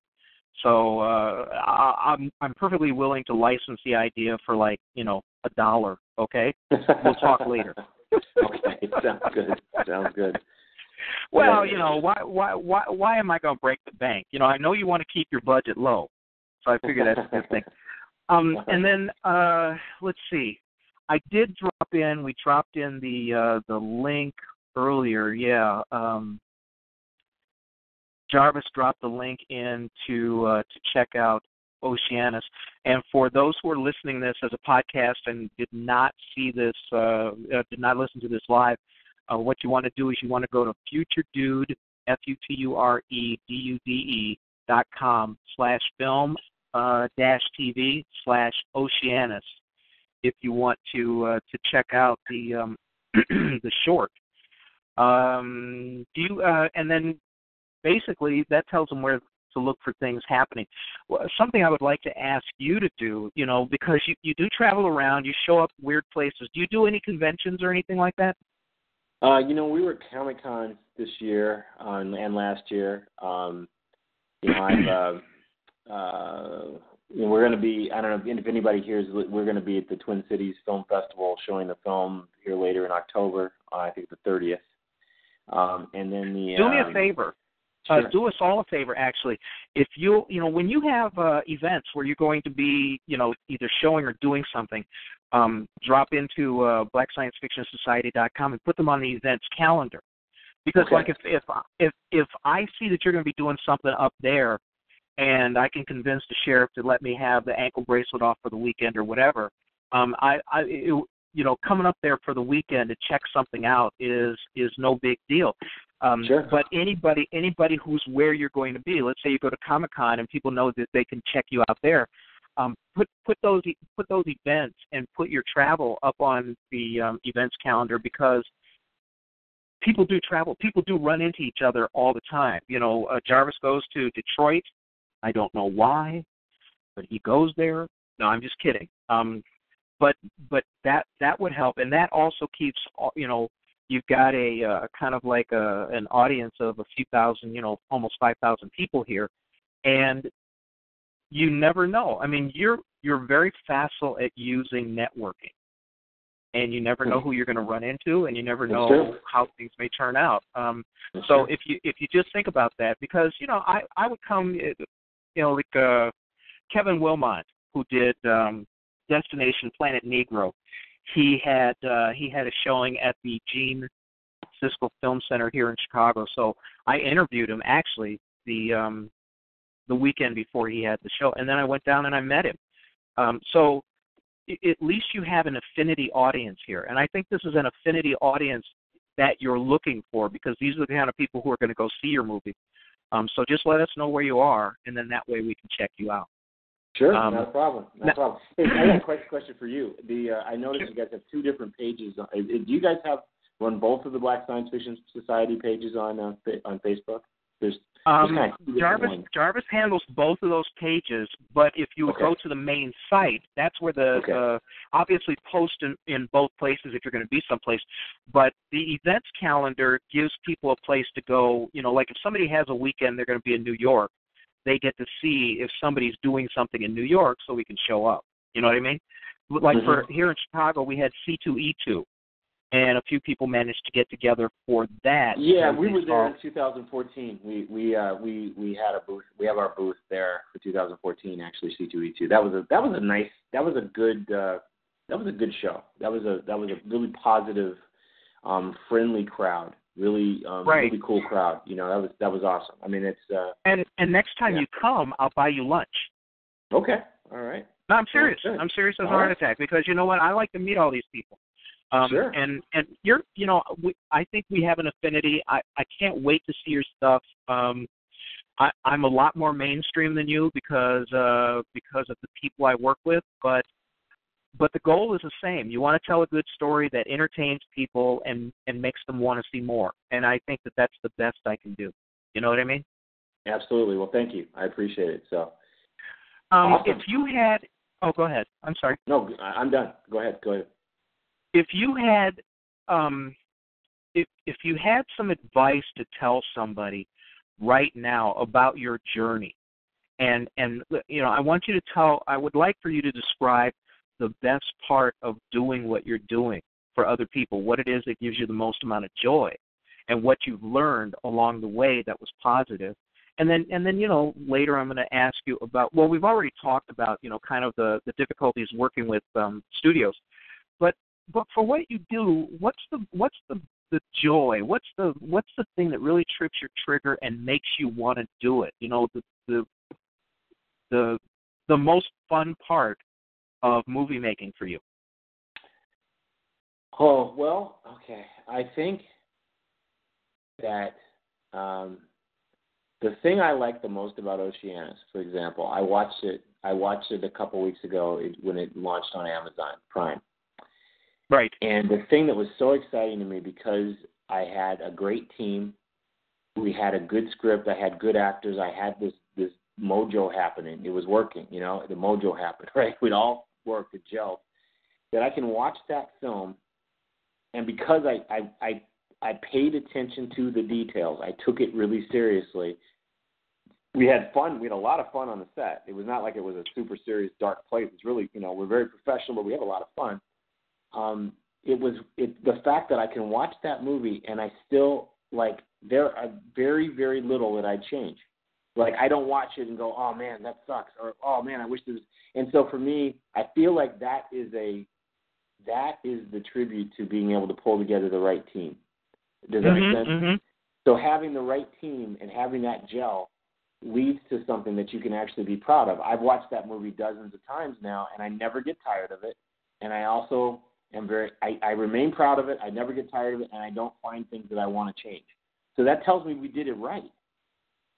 So uh, I, I'm I'm perfectly willing to license the idea for like you know a dollar. Okay, we'll talk later. Okay, sounds good. Sounds good. Well, you know, why why why why am I going to break the bank? You know, I know you want to keep your budget low, so I figure that's a good thing. Um, and then uh, let's see, I did drop in. We dropped in the uh, the link earlier. Yeah, um, Jarvis dropped the link in to uh, to check out Oceanus. And for those who are listening to this as a podcast and did not see this, uh, did not listen to this live. Uh, what you want to do is you want to go to futuredude, F U T U R E D U D E dot com slash film uh, dash TV slash Oceanus if you want to uh, to check out the um, the short. Um, do you uh, and then basically that tells them where to look for things happening. Well, something I would like to ask you to do, you know, because you, you do travel around, you show up weird places. Do you do any conventions or anything like that? Uh, you know, we were at Comic-Con this year uh, and last year. Um, you know, I've, uh, uh, you know, we're going to be, I don't know if anybody hears, we're going to be at the Twin Cities Film Festival showing the film here later in October, uh, I think the thirtieth. Um, and then the... Do me um, a favor. Sure. Uh, do us all a favor, actually. If you, you know, when you have uh, events where you're going to be, you know, either showing or doing something, um, drop into uh, black science fiction society dot com and put them on the events calendar. Because, okay. like, if, if if if I see that you're going to be doing something up there and I can convince the sheriff to let me have the ankle bracelet off for the weekend or whatever, um, I, I it, you know, coming up there for the weekend to check something out is is no big deal. Um, sure. But anybody anybody who's where you're going to be, let's say you go to Comic-Con and people know that they can check you out there, um, put put those put those events and put your travel up on the um, events calendar because people do travel. People do run into each other all the time. You know, uh, Jarvis goes to Detroit. I don't know why, but he goes there. No, I'm just kidding. Um, but but that that would help, and that also keeps, you know, you've got a uh, kind of like a, an audience of a few thousand, you know, almost five thousand people here, and you never know. I mean, you're you're very facile at using networking, and you never know who you're going to run into, and you never know sure. how things may turn out. Um, so sure. if you if you just think about that, because you know, I, I would come, you know, like uh, Kevin Wilmot, who did um, Destination Planet Negro. He had uh, he had a showing at the Gene Siskel Film Center here in Chicago. So I interviewed him actually the um, the weekend before he had the show, and then I went down and I met him. Um, so it, at least you have an affinity audience here, and I think this is an affinity audience that you're looking for because these are the kind of people who are going to go see your movie. Um, so just let us know where you are, and then that way we can check you out. Sure, um, not a problem. Not a problem. Hey, I got a quick question for you. The uh, I noticed you guys have two different pages. On, do you guys have run both of the Black Science Fiction Society pages on uh, on Facebook? There's, there's um, kind of Jarvis ones. Jarvis handles both of those pages, but if you okay. go to the main site, that's where the okay. uh, obviously post in, in both places if you're going to be someplace. But the events calendar gives people a place to go. You know, like if somebody has a weekend, they're going to be in New York. They get to see if somebody's doing something in New York so we can show up. You know what I mean? Like mm-hmm. for here in Chicago, we had C two E two, and a few people managed to get together for that. Yeah, we were there in two thousand fourteen. We we uh, we we had a booth. We have our booth there for two thousand fourteen. Actually, C two E two. That was a that was a nice. That was a good. Uh, that was a good show. That was a that was a really positive, um, friendly crowd. Really, um, right. really cool crowd. You know, that was that was awesome. I mean, it's uh, and and next time yeah. you come, I'll buy you lunch. Okay, all right. No, I'm serious. Well, I'm serious as a heart right. attack because you know what? I like to meet all these people. Um, sure. And and you're you know we, I think we have an affinity. I, I can't wait to see your stuff. Um, I, I'm a lot more mainstream than you because uh, because of the people I work with, but. But the goal is the same. You want to tell a good story that entertains people and, and makes them want to see more. And I think that that's the best I can do. You know what I mean? Absolutely. Well, thank you. I appreciate it. So, um, awesome. If you had – oh, go ahead. I'm sorry. No, I'm done. Go ahead. Go ahead. If you had um, if if you had some advice to tell somebody right now about your journey, and, and you know, I want you to tell – I would like for you to describe – the best part of doing what you're doing for other people, what it is that gives you the most amount of joy and what you've learned along the way that was positive. And then, and then, you know, later I'm going to ask you about, well, we've already talked about, you know, kind of the, the difficulties working with um, studios, but, but for what you do, what's the, what's the, the joy, what's the, what's the thing that really trips your trigger and makes you want to do it? You know, the, the, the, the most fun part of movie making for you? Oh, well, okay. I think that um, the thing I like the most about Oceanus, for example, I watched it I watched it a couple weeks ago when it launched on Amazon Prime. Right. And the thing that was so exciting to me because I had a great team, we had a good script, I had good actors, I had this this mojo happening. It was working, you know, the mojo happened, right? We'd all work to gel. That I can watch that film, and because I, I I I paid attention to the details, I took it really seriously. We had fun. We had a lot of fun on the set. It was not like it was a super serious, dark place. It's really, you know, we're very professional, but we have a lot of fun. Um, it was it, the fact that I can watch that movie, and I still, like, there are very, very little that I change. Like, I don't watch it and go, oh, man, that sucks, or, oh, man, I wish there was. And so for me, I feel like that is a that is the tribute to being able to pull together the right team. Does that mm-hmm, make sense? Mm-hmm. So having the right team and having that gel leads to something that you can actually be proud of. I've watched that movie dozens of times now, and I never get tired of it. And I also am very I, I remain proud of it. I never get tired of it, and I don't find things that I want to change. So that tells me we did it right.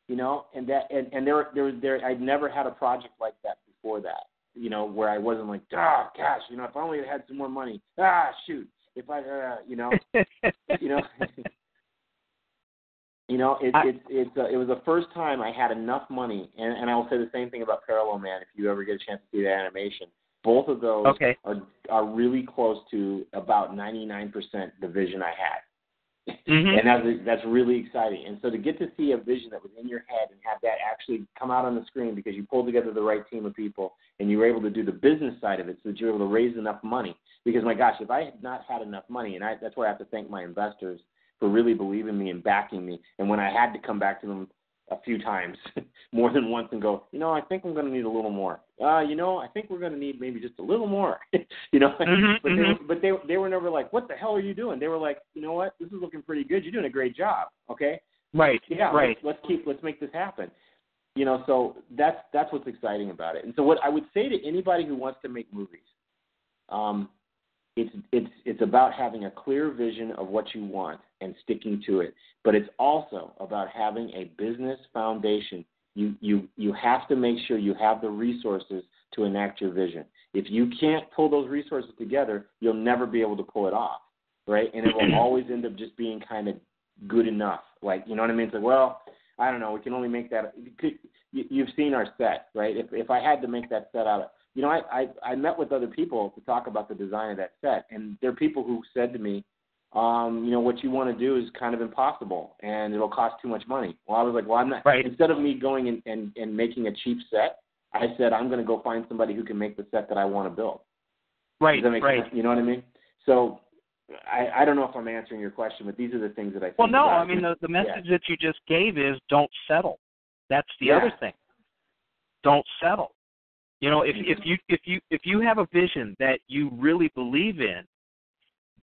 You know, and that, and, and there, there, there. I'd never had a project like that before that. You know, where I wasn't like, ah, gosh, you know, if I only had some more money. Ah, shoot, if I, uh, you know, you know, you know, it, it's, it's, uh, it was the first time I had enough money, and, and I will say the same thing about Parallel Man. If you ever get a chance to see the animation, both of those okay. are are really close to about ninety-nine percent the vision I had. Mm-hmm. And that's, that's really exciting. And so to get to see a vision that was in your head and have that actually come out on the screen because you pulled together the right team of people and you were able to do the business side of it so that you were able to raise enough money. Because, my gosh, if I had not had enough money, and I, that's why I have to thank my investors for really believing me and backing me. And when I had to come back to them a few times, more than once, and go, you know, I think I'm going to need a little more. Uh, you know, I think we're going to need maybe just a little more. You know, mm-hmm, but, mm-hmm. They, but they they were never like, what the hell are you doing? They were like, you know what, this is looking pretty good. You're doing a great job. Okay, right, yeah, right. Let's, let's keep let's make this happen. You know, so that's that's what's exciting about it. And so what I would say to anybody who wants to make movies, um, it's it's it's about having a clear vision of what you want and sticking to it. But it's also about having a business foundation you you you have to make sure you have the resources to enact your vision. If you can't pull those resources together, you'll never be able to pull it off, right? And it will always end up just being kind of good enough. Like, you know what I mean? It's like, well, I don't know. We can only make that. You could, you, you've seen our set, right? If if I had to make that set out of, you know, I, I, I met with other people to talk about the design of that set, and there are people who said to me, um, you know, what you want to do is kind of impossible, and it'll cost too much money. Well, I was like, well, I'm not. Right. Instead of me going and, and, and making a cheap set, I said, I'm going to go find somebody who can make the set that I want to build. Right, right. Sense? You know what I mean? So I, I don't know if I'm answering your question, but these are the things that I think Well, no, about. I mean, the, the message yeah. that you just gave is don't settle. That's the yeah. other thing. Don't settle. You know, if, if you if you if you have a vision that you really believe in,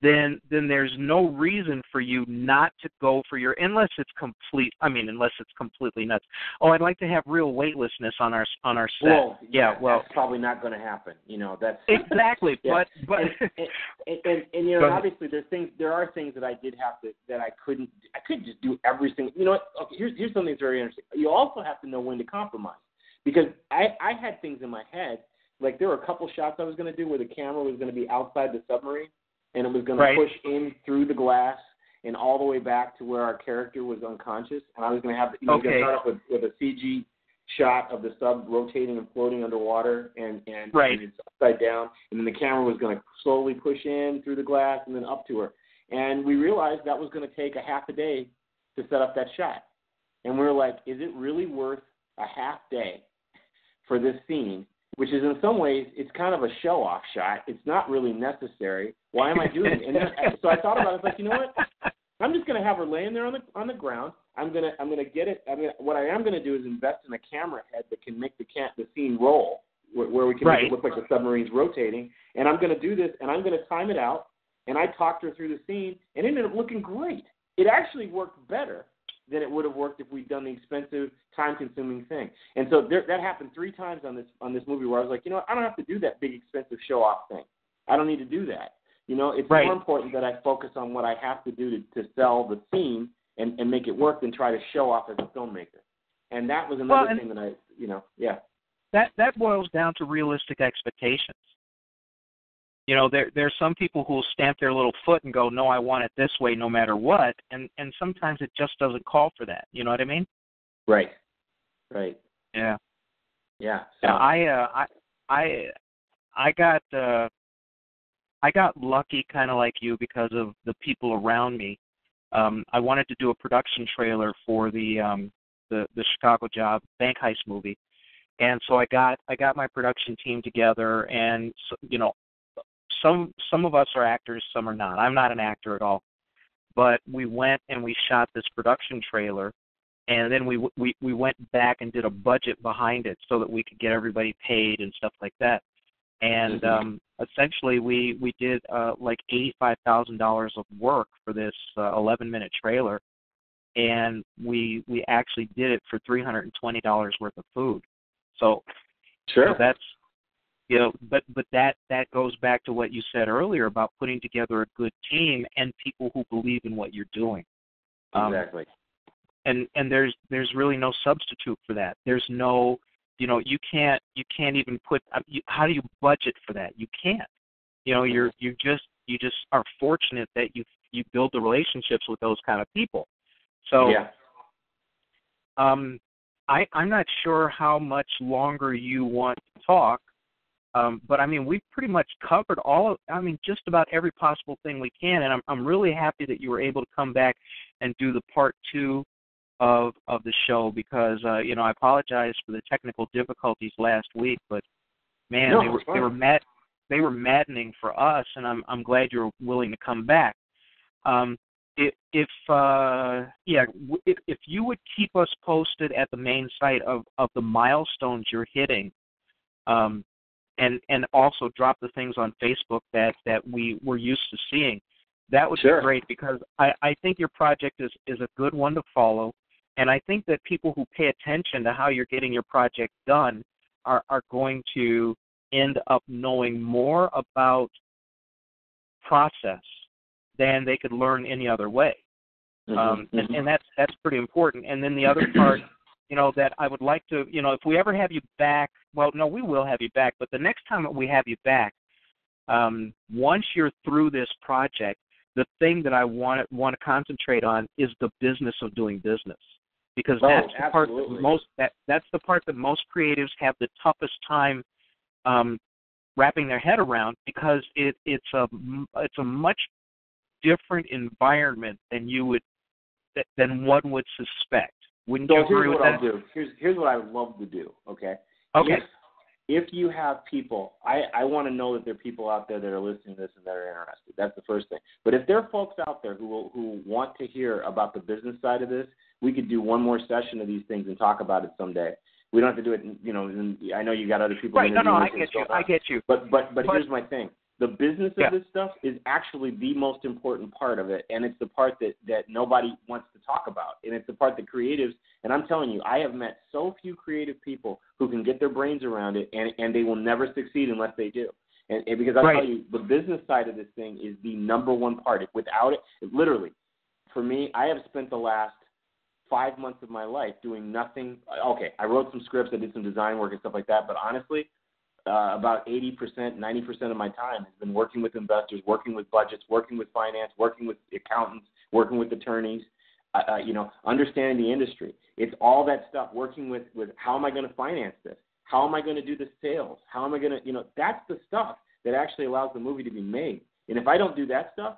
then then there's no reason for you not to go for your unless it's complete. I mean, unless it's completely nuts. Oh, I'd like to have real weightlessness on our on our set. Well, yeah, yeah, well, that's probably not going to happen. You know, that's exactly. yeah. But but and, and, and, and, and you know, obviously there's things there are things that I did have to that I couldn't I couldn't just do everything. You know what? Okay, here's here's something that's very interesting. You also have to know when to compromise. Because I, I had things in my head, like there were a couple shots I was going to do where the camera was going to be outside the submarine, and it was going right. to push in through the glass and all the way back to where our character was unconscious, and I was going to have you okay. know, start up with, with a C G shot of the sub rotating and floating underwater, and, and, right. and it's upside down, and then the camera was going to slowly push in through the glass and then up to her. And we realized that was going to take a half a day to set up that shot. And we were like, is it really worth a half day for this scene, which is in some ways, it's kind of a show-off shot. It's not really necessary. Why am I doing it? And then, so I thought about it. I was like, you know what? I'm just going to have her laying there on the on the ground. I'm gonna I'm gonna get it. I mean, what I am going to do is invest in a camera head that can make the can the scene roll, where, where we can right. make it look like the submarine's rotating. And I'm going to do this, and I'm going to time it out. And I talked her through the scene, and it ended up looking great. It actually worked better than it would have worked if we'd done the expensive, time-consuming thing. And so there, that happened three times on this on this movie where I was like, you know what, I don't have to do that big, expensive show-off thing. I don't need to do that. You know, it's right. more important that I focus on what I have to do to, to sell the scene and, and make it work than try to show off as a filmmaker. And that was another well, thing that I, you know, yeah. That that boils down to realistic expectations. You know, there there's some people who will stamp their little foot and go, no, I want it this way no matter what, and, and sometimes it just doesn't call for that. You know what I mean? Right. Right. Yeah. Yeah. So. Now, I uh I I I got uh I got lucky kinda like you because of the people around me. Um I wanted to do a production trailer for the um the, the Chicago Job bank heist movie. And so I got I got my production team together, and you know, Some some of us are actors, some are not. I'm not an actor at all. But we went and we shot this production trailer, and then we we, we went back and did a budget behind it so that we could get everybody paid and stuff like that. And mm-hmm. um, essentially we, we did uh, like eighty-five thousand dollars of work for this uh, eleven-minute trailer, and we we actually did it for three hundred twenty dollars worth of food. So, sure. so that's... You know, but but that, that goes back to what you said earlier about putting together a good team and people who believe in what you're doing. Um, exactly. And and there's there's really no substitute for that. There's no, you know, you can't you can't even put you, how do you budget for that? You can't. You know, you're you just you just are fortunate that you you build the relationships with those kind of people. So. Yeah. Um, I I'm not sure how much longer you want to talk. Um, but, I mean, we've pretty much covered all of, I mean, just about every possible thing we can, and I'm I'm really happy that you were able to come back and do the part two of of the show because, uh, you know, I apologize for the technical difficulties last week, but, man, no, they were they were, mad, they were maddening for us, and I'm I'm glad you were willing to come back. Um, if, if uh, yeah, if, if you would keep us posted at the main site of, of the milestones you're hitting, um, And and also drop the things on Facebook that, that we were used to seeing. That would sure. be great because I, I think your project is, is a good one to follow. And I think that people who pay attention to how you're getting your project done are, are going to end up knowing more about process than they could learn any other way. Mm-hmm. Um, and, and that's that's pretty important. And then the other part you know, that I would like to, you know, if we ever have you back, well, no, we will have you back, but the next time that we have you back, um, once you're through this project, the thing that I want, want to concentrate on is the business of doing business, because oh, that's the absolutely. part that most that, that's the part that most creatives have the toughest time um, wrapping their head around, because it, it's a it's a much different environment than you would than one would suspect. Wouldn't so you agree with that? Here's what I'll do. Here's here's what I would love to do. Okay. Okay. If, If you have people, I, I want to know that there are people out there that are listening to this and that are interested. That's the first thing. But if there are folks out there who will, who want to hear about the business side of this, we could do one more session of these things and talk about it someday. We don't have to do it, you know, in, I know you got other people. Right, no, no, I get you, I get you. But, but, but, but here's my thing. The business of yeah. this stuff is actually the most important part of it, and it's the part that, that nobody wants to talk about, and it's the part that creatives, and I'm telling you, I have met so few creative people who can get their brains around it, and, and they will never succeed unless they do. And, and because I right. tell you, the business side of this thing is the number one part. Without it, literally, for me, I have spent the last five months of my life doing nothing. Okay, I wrote some scripts, I did some design work and stuff like that, but honestly, Uh, about eighty percent, ninety percent of my time has been working with investors, working with budgets, working with finance, working with accountants, working with attorneys, uh, uh, you know, understanding the industry. It's all that stuff, working with, with how am I going to finance this? How am I going to do the sales? How am I going to, you know, that's the stuff that actually allows the movie to be made. And if I don't do that stuff,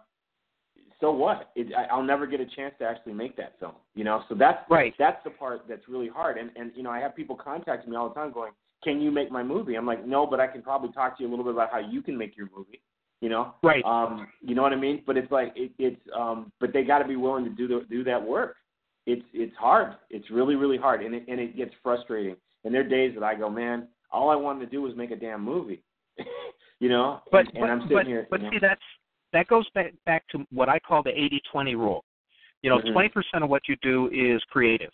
so what? It, I, I'll never get a chance to actually make that film, you know? So that's right. that's the part that's really hard. And, and, you know, I have people contact me all the time going, can you make my movie? I'm like, no, but I can probably talk to you a little bit about how you can make your movie, you know? Right. Um, you know what I mean? But it's like, it, it's, um, but they got to be willing to do the, do that work. It's, it's hard. It's really, really hard. And it, and it gets frustrating. And there are days that I go, man, all I wanted to do was make a damn movie, you know? But, and, but, and I'm sitting but, here. But you know? see, that's, that goes back, back to what I call the eighty twenty rule. You know, mm-hmm. twenty percent of what you do is creative.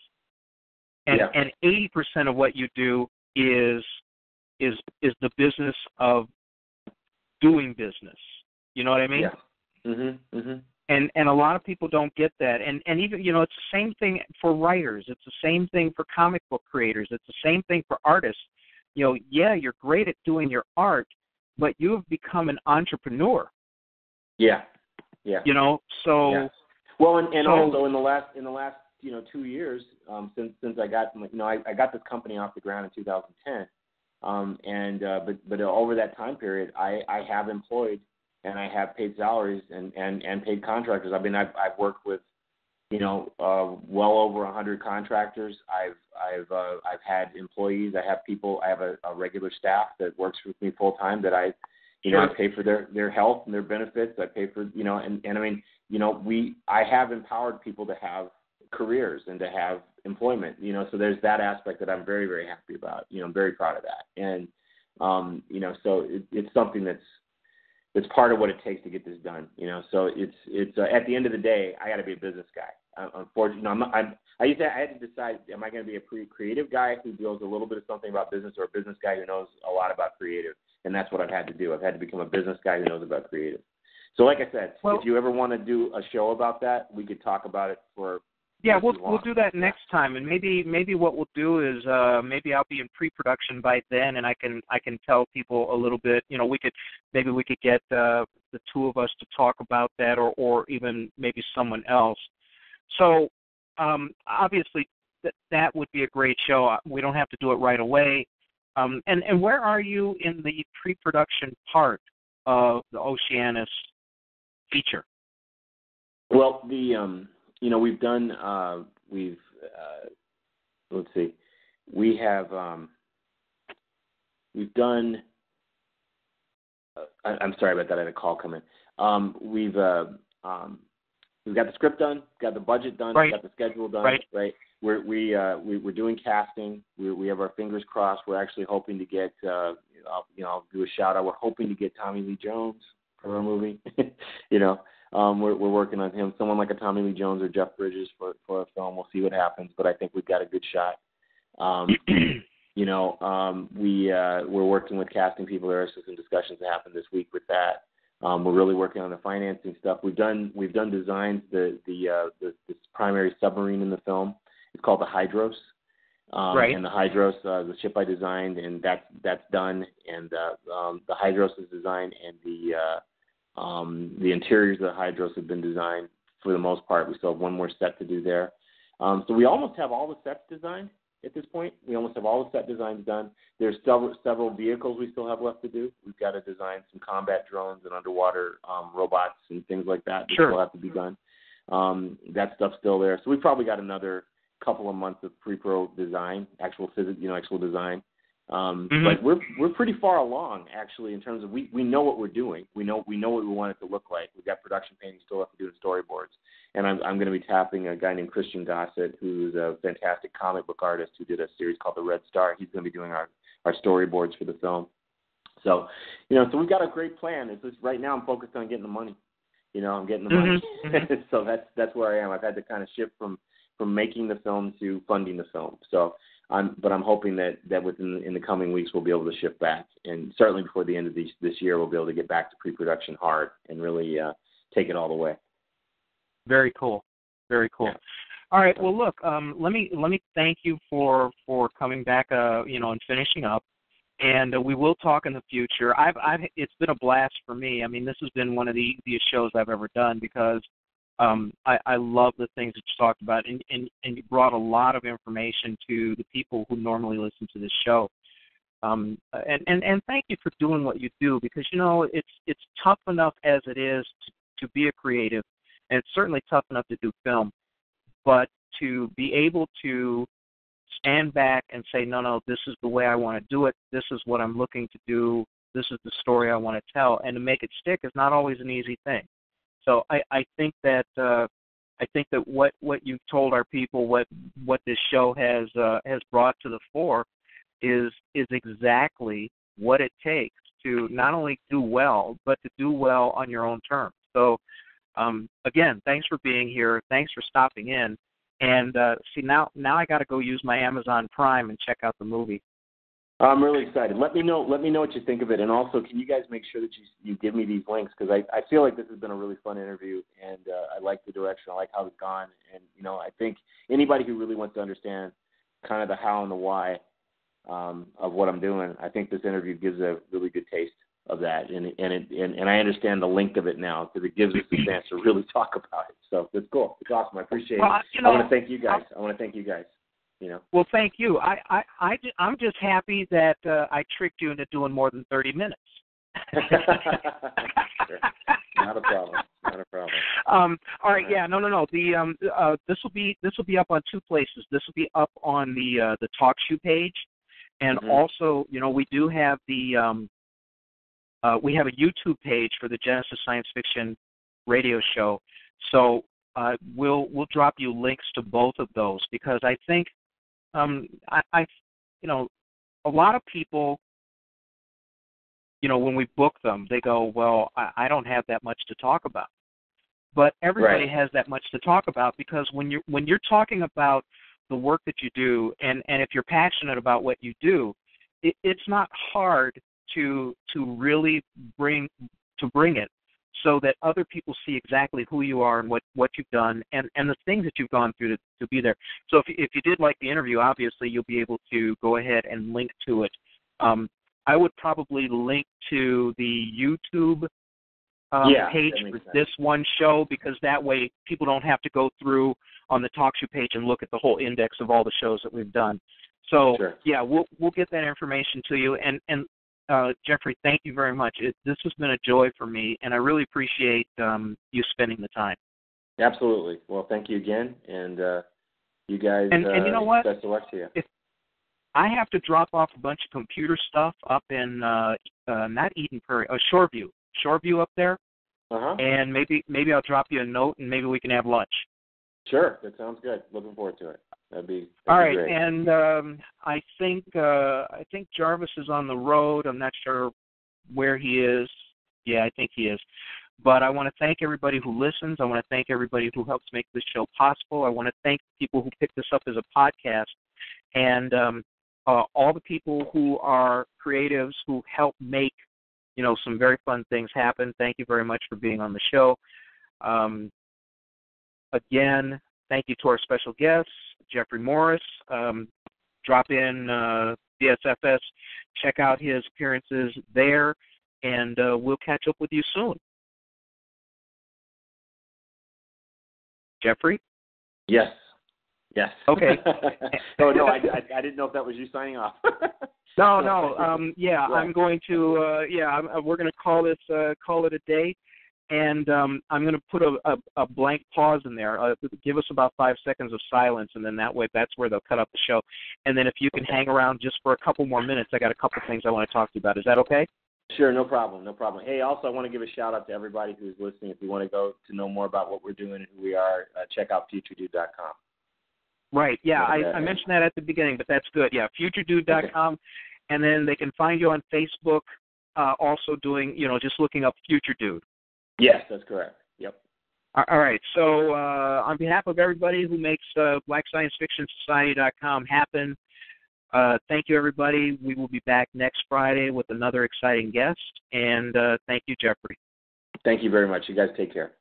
And, yeah. and eighty percent of what you do is is is the business of doing business. You know what I mean? Yeah. Mm-hmm, mm-hmm. And and a lot of people don't get that. And and even, you know, it's the same thing for writers. It's the same thing for comic book creators. It's the same thing for artists. You know, yeah, you're great at doing your art, but you have become an entrepreneur. Yeah. Yeah. You know, so yeah. well, and, and so, also in the last in the last you know, two years um, since since I got, you know, I, I got this company off the ground in two thousand ten, um, and uh, but but over that time period, I, I have employed and I have paid salaries and, and, and paid contractors. I mean, I've I've worked with, you know, uh, well over a hundred contractors. I've I've uh, I've had employees. I have people. I have a, a regular staff that works with me full time. That I, you know, I pay for their, their health and their benefits. I pay for, you know, and, and I mean, you know, we I have empowered people to have careers and to have employment, you know, so there's that aspect that I'm very, very happy about, you know, I'm very proud of that. And, um, you know, so it, it's something that's, that's part of what it takes to get this done, you know, so it's, it's uh, at the end of the day, I gotta be a business guy. I, unfortunately, I'm, I'm, I used to, I had to decide, am I going to be a pretty creative guy who knows a little bit of something about business, or a business guy who knows a lot about creative? And that's what I've had to do. I've had to become a business guy who knows about creative. So like I said, well, if you ever want to do a show about that, we could talk about it for, Yeah, we'll we'll do that next time, and maybe maybe what we'll do is uh, maybe I'll be in pre-production by then, and I can I can tell people a little bit. You know, we could maybe we could get uh, the two of us to talk about that, or, or even maybe someone else. So um, obviously that that would be a great show. We don't have to do it right away. Um, and and where are you in the pre-production part of the Oceanus feature? Well, the um. You know, we've done, uh, we've, uh, let's see, we have, um, we've done, uh, I, I'm sorry about that, I had a call come in. Um, we've, uh, um, we've got the script done, got the budget done, right. got the schedule done, right? right? We're, we, uh, we, we're doing casting, we, we have our fingers crossed, we're actually hoping to get, uh, you know, I'll do a shout out, we're hoping to get Tommy Lee Jones for our movie, you know. Um, we're, we're working on him, someone like a Tommy Lee Jones or Jeff Bridges for, for a film. We'll see what happens, but I think we've got a good shot. Um, you know, um, we, uh, we're working with casting people. There are some discussions that happened this week with that. Um, we're really working on the financing stuff. We've done, we've done designs, the, the, uh, the, this primary submarine in the film. It's called the Hydros. Um, right. And the Hydros, uh, the ship I designed, and that's that's done. And uh, um, the Hydros is designed, and the uh, um, the interiors of the Hydros have been designed for the most part. We still have one more set to do there. Um, so we almost have all the sets designed at this point. We almost have all the set designs done. There's several several vehicles we still have left to do. We've got to design some combat drones and underwater um, robots and things like that. Sure. Still have to be done. Um, that stuff's still there. So we probably got another couple of months of pre-pro design, actual physics, you know, actual design. Um, mm-hmm. But we're we're pretty far along actually in terms of we, we know what we're doing. We know we know what we want it to look like. We've got production paintings still left to do and storyboards. And I'm I'm going to be tapping a guy named Christian Gossett, who's a fantastic comic book artist who did a series called The Red Star. He's going to be doing our, our storyboards for the film. So, you know, so we've got a great plan. It's just right now I'm focused on getting the money. You know, I'm getting the money. Mm-hmm. So that's that's where I am. I've had to kind of shift from. from making the film to funding the film. So I'm, but I'm hoping that, that within in the coming weeks, we'll be able to shift back. And certainly before the end of these, this year, we'll be able to get back to pre-production hard and really uh, take it all the way. Very cool. Very cool. Yeah. All right. Well, look, um, let me, let me thank you for, for coming back, uh, you know, and finishing up. And uh, we will talk in the future. I've, I've, it's been a blast for me. I mean, this has been one of the easiest shows I've ever done because Um, I, I love the things that you talked about, and, and, and you brought a lot of information to the people who normally listen to this show. Um, and, and, and thank you for doing what you do, because, you know, it's it's tough enough as it is to, to be a creative, and it's certainly tough enough to do film. But to be able to stand back and say, no, no, this is the way I want to do it, this is what I'm looking to do, this is the story I want to tell, and to make it stick is not always an easy thing. So I, I think that uh, I think that what, what you've told our people, what what this show has uh, has brought to the fore, is is exactly what it takes to not only do well, but to do well on your own terms. So um, again, thanks for being here. Thanks for stopping in. And uh, see now now I got to go use my Amazon Prime and check out the movie. I'm really excited. Let me know. Let me know what you think of it, and also, can you guys make sure that you you give me these links, because I, I feel like this has been a really fun interview, and uh, I like the direction. I like how it's gone, and you know, I think anybody who really wants to understand kind of the how and the why um, of what I'm doing, I think this interview gives a really good taste of that, and and it, and, and I understand the length of it now because it gives us a chance to really talk about it. So it's cool. It's awesome. I appreciate well, it. You know, I want to thank you guys. I, I want to thank you guys. You know. Well, thank you. I, I, I, I'm just happy that uh, I tricked you into doing more than thirty minutes. Sure. Not a problem. Not a problem. Um, all right. All right. Yeah. No. No. No. The um, uh, this will be this will be up on two places. This will be up on the uh, the TalkShoe page, and mm-hmm. also, you know, we do have the um, uh, we have a YouTube page for the Genesis Science Fiction Radio Show. So uh, we'll we'll drop you links to both of those, because I think. Um, I, I, you know, a lot of people, you know, when we book them, they go, well, I, I don't have that much to talk about. But everybody right. has that much to talk about, because when you're, when you're talking about the work that you do, and, and if you're passionate about what you do, it, it's not hard to to really bring to bring it so that other people see exactly who you are and what, what you've done and, and the things that you've gone through to, to be there. So if, if you did like the interview, obviously you'll be able to go ahead and link to it. Um, I would probably link to the YouTube um, yeah, page for sense. This one show, because that way people don't have to go through on the TalkShoe page and look at the whole index of all the shows that we've done. So, sure. yeah, we'll we'll get that information to you. And, and Uh, Jeffrey, thank you very much. It, this has been a joy for me, and I really appreciate um, you spending the time. Absolutely. Well, thank you again, and uh, you guys, and, uh, and you know what? Best of luck to you. If I have to drop off a bunch of computer stuff up in, uh, uh, not Eden Prairie, uh, Shoreview, Shoreview up there, uh-huh. and maybe maybe I'll drop you a note, and maybe we can have lunch. Sure. That sounds good. Looking forward to it. That'd be, that'd all right, be great. And um, I think uh, I think Jarvis is on the road. I'm not sure where he is. Yeah, I think he is. But I want to thank everybody who listens. I want to thank everybody who helps make this show possible. I want to thank people who pick this up as a podcast, and um, uh, all the people who are creatives who help make, you know, some very fun things happen. Thank you very much for being on the show. Um, again, thank you to our special guests. Jeffrey Morris, um, drop in uh, D S F S, check out his appearances there, and uh, we'll catch up with you soon. Jeffrey? Yes. Yes. Okay. oh, no, I, I, I didn't know if that was you signing off. no, no. Um, yeah, right. I'm going to, uh, yeah, I'm, we're going to call this, uh, call it a day. And um, I'm going to put a, a, a blank pause in there. Uh, give us about five seconds of silence, and then that way, that's where they'll cut up the show. And then if you can hang around just for a couple more minutes, I got a couple things I want to talk to you about. Is that okay? Sure, no problem, no problem. Hey, also, I want to give a shout-out to everybody who's listening. If you want to go to know more about what we're doing and who we are, uh, check out future dude dot com. Right, yeah, I, I mentioned that at the beginning, but that's good. Yeah, future dude dot com, okay. And then they can find you on Facebook, uh, also doing, you know, just looking up Future Dude. Yes, that's correct. Yep. All right. So uh, on behalf of everybody who makes uh, black science fiction society dot com happen, uh, thank you, everybody. We will be back next Friday with another exciting guest. And uh, thank you, Jeffrey. Thank you very much. You guys take care.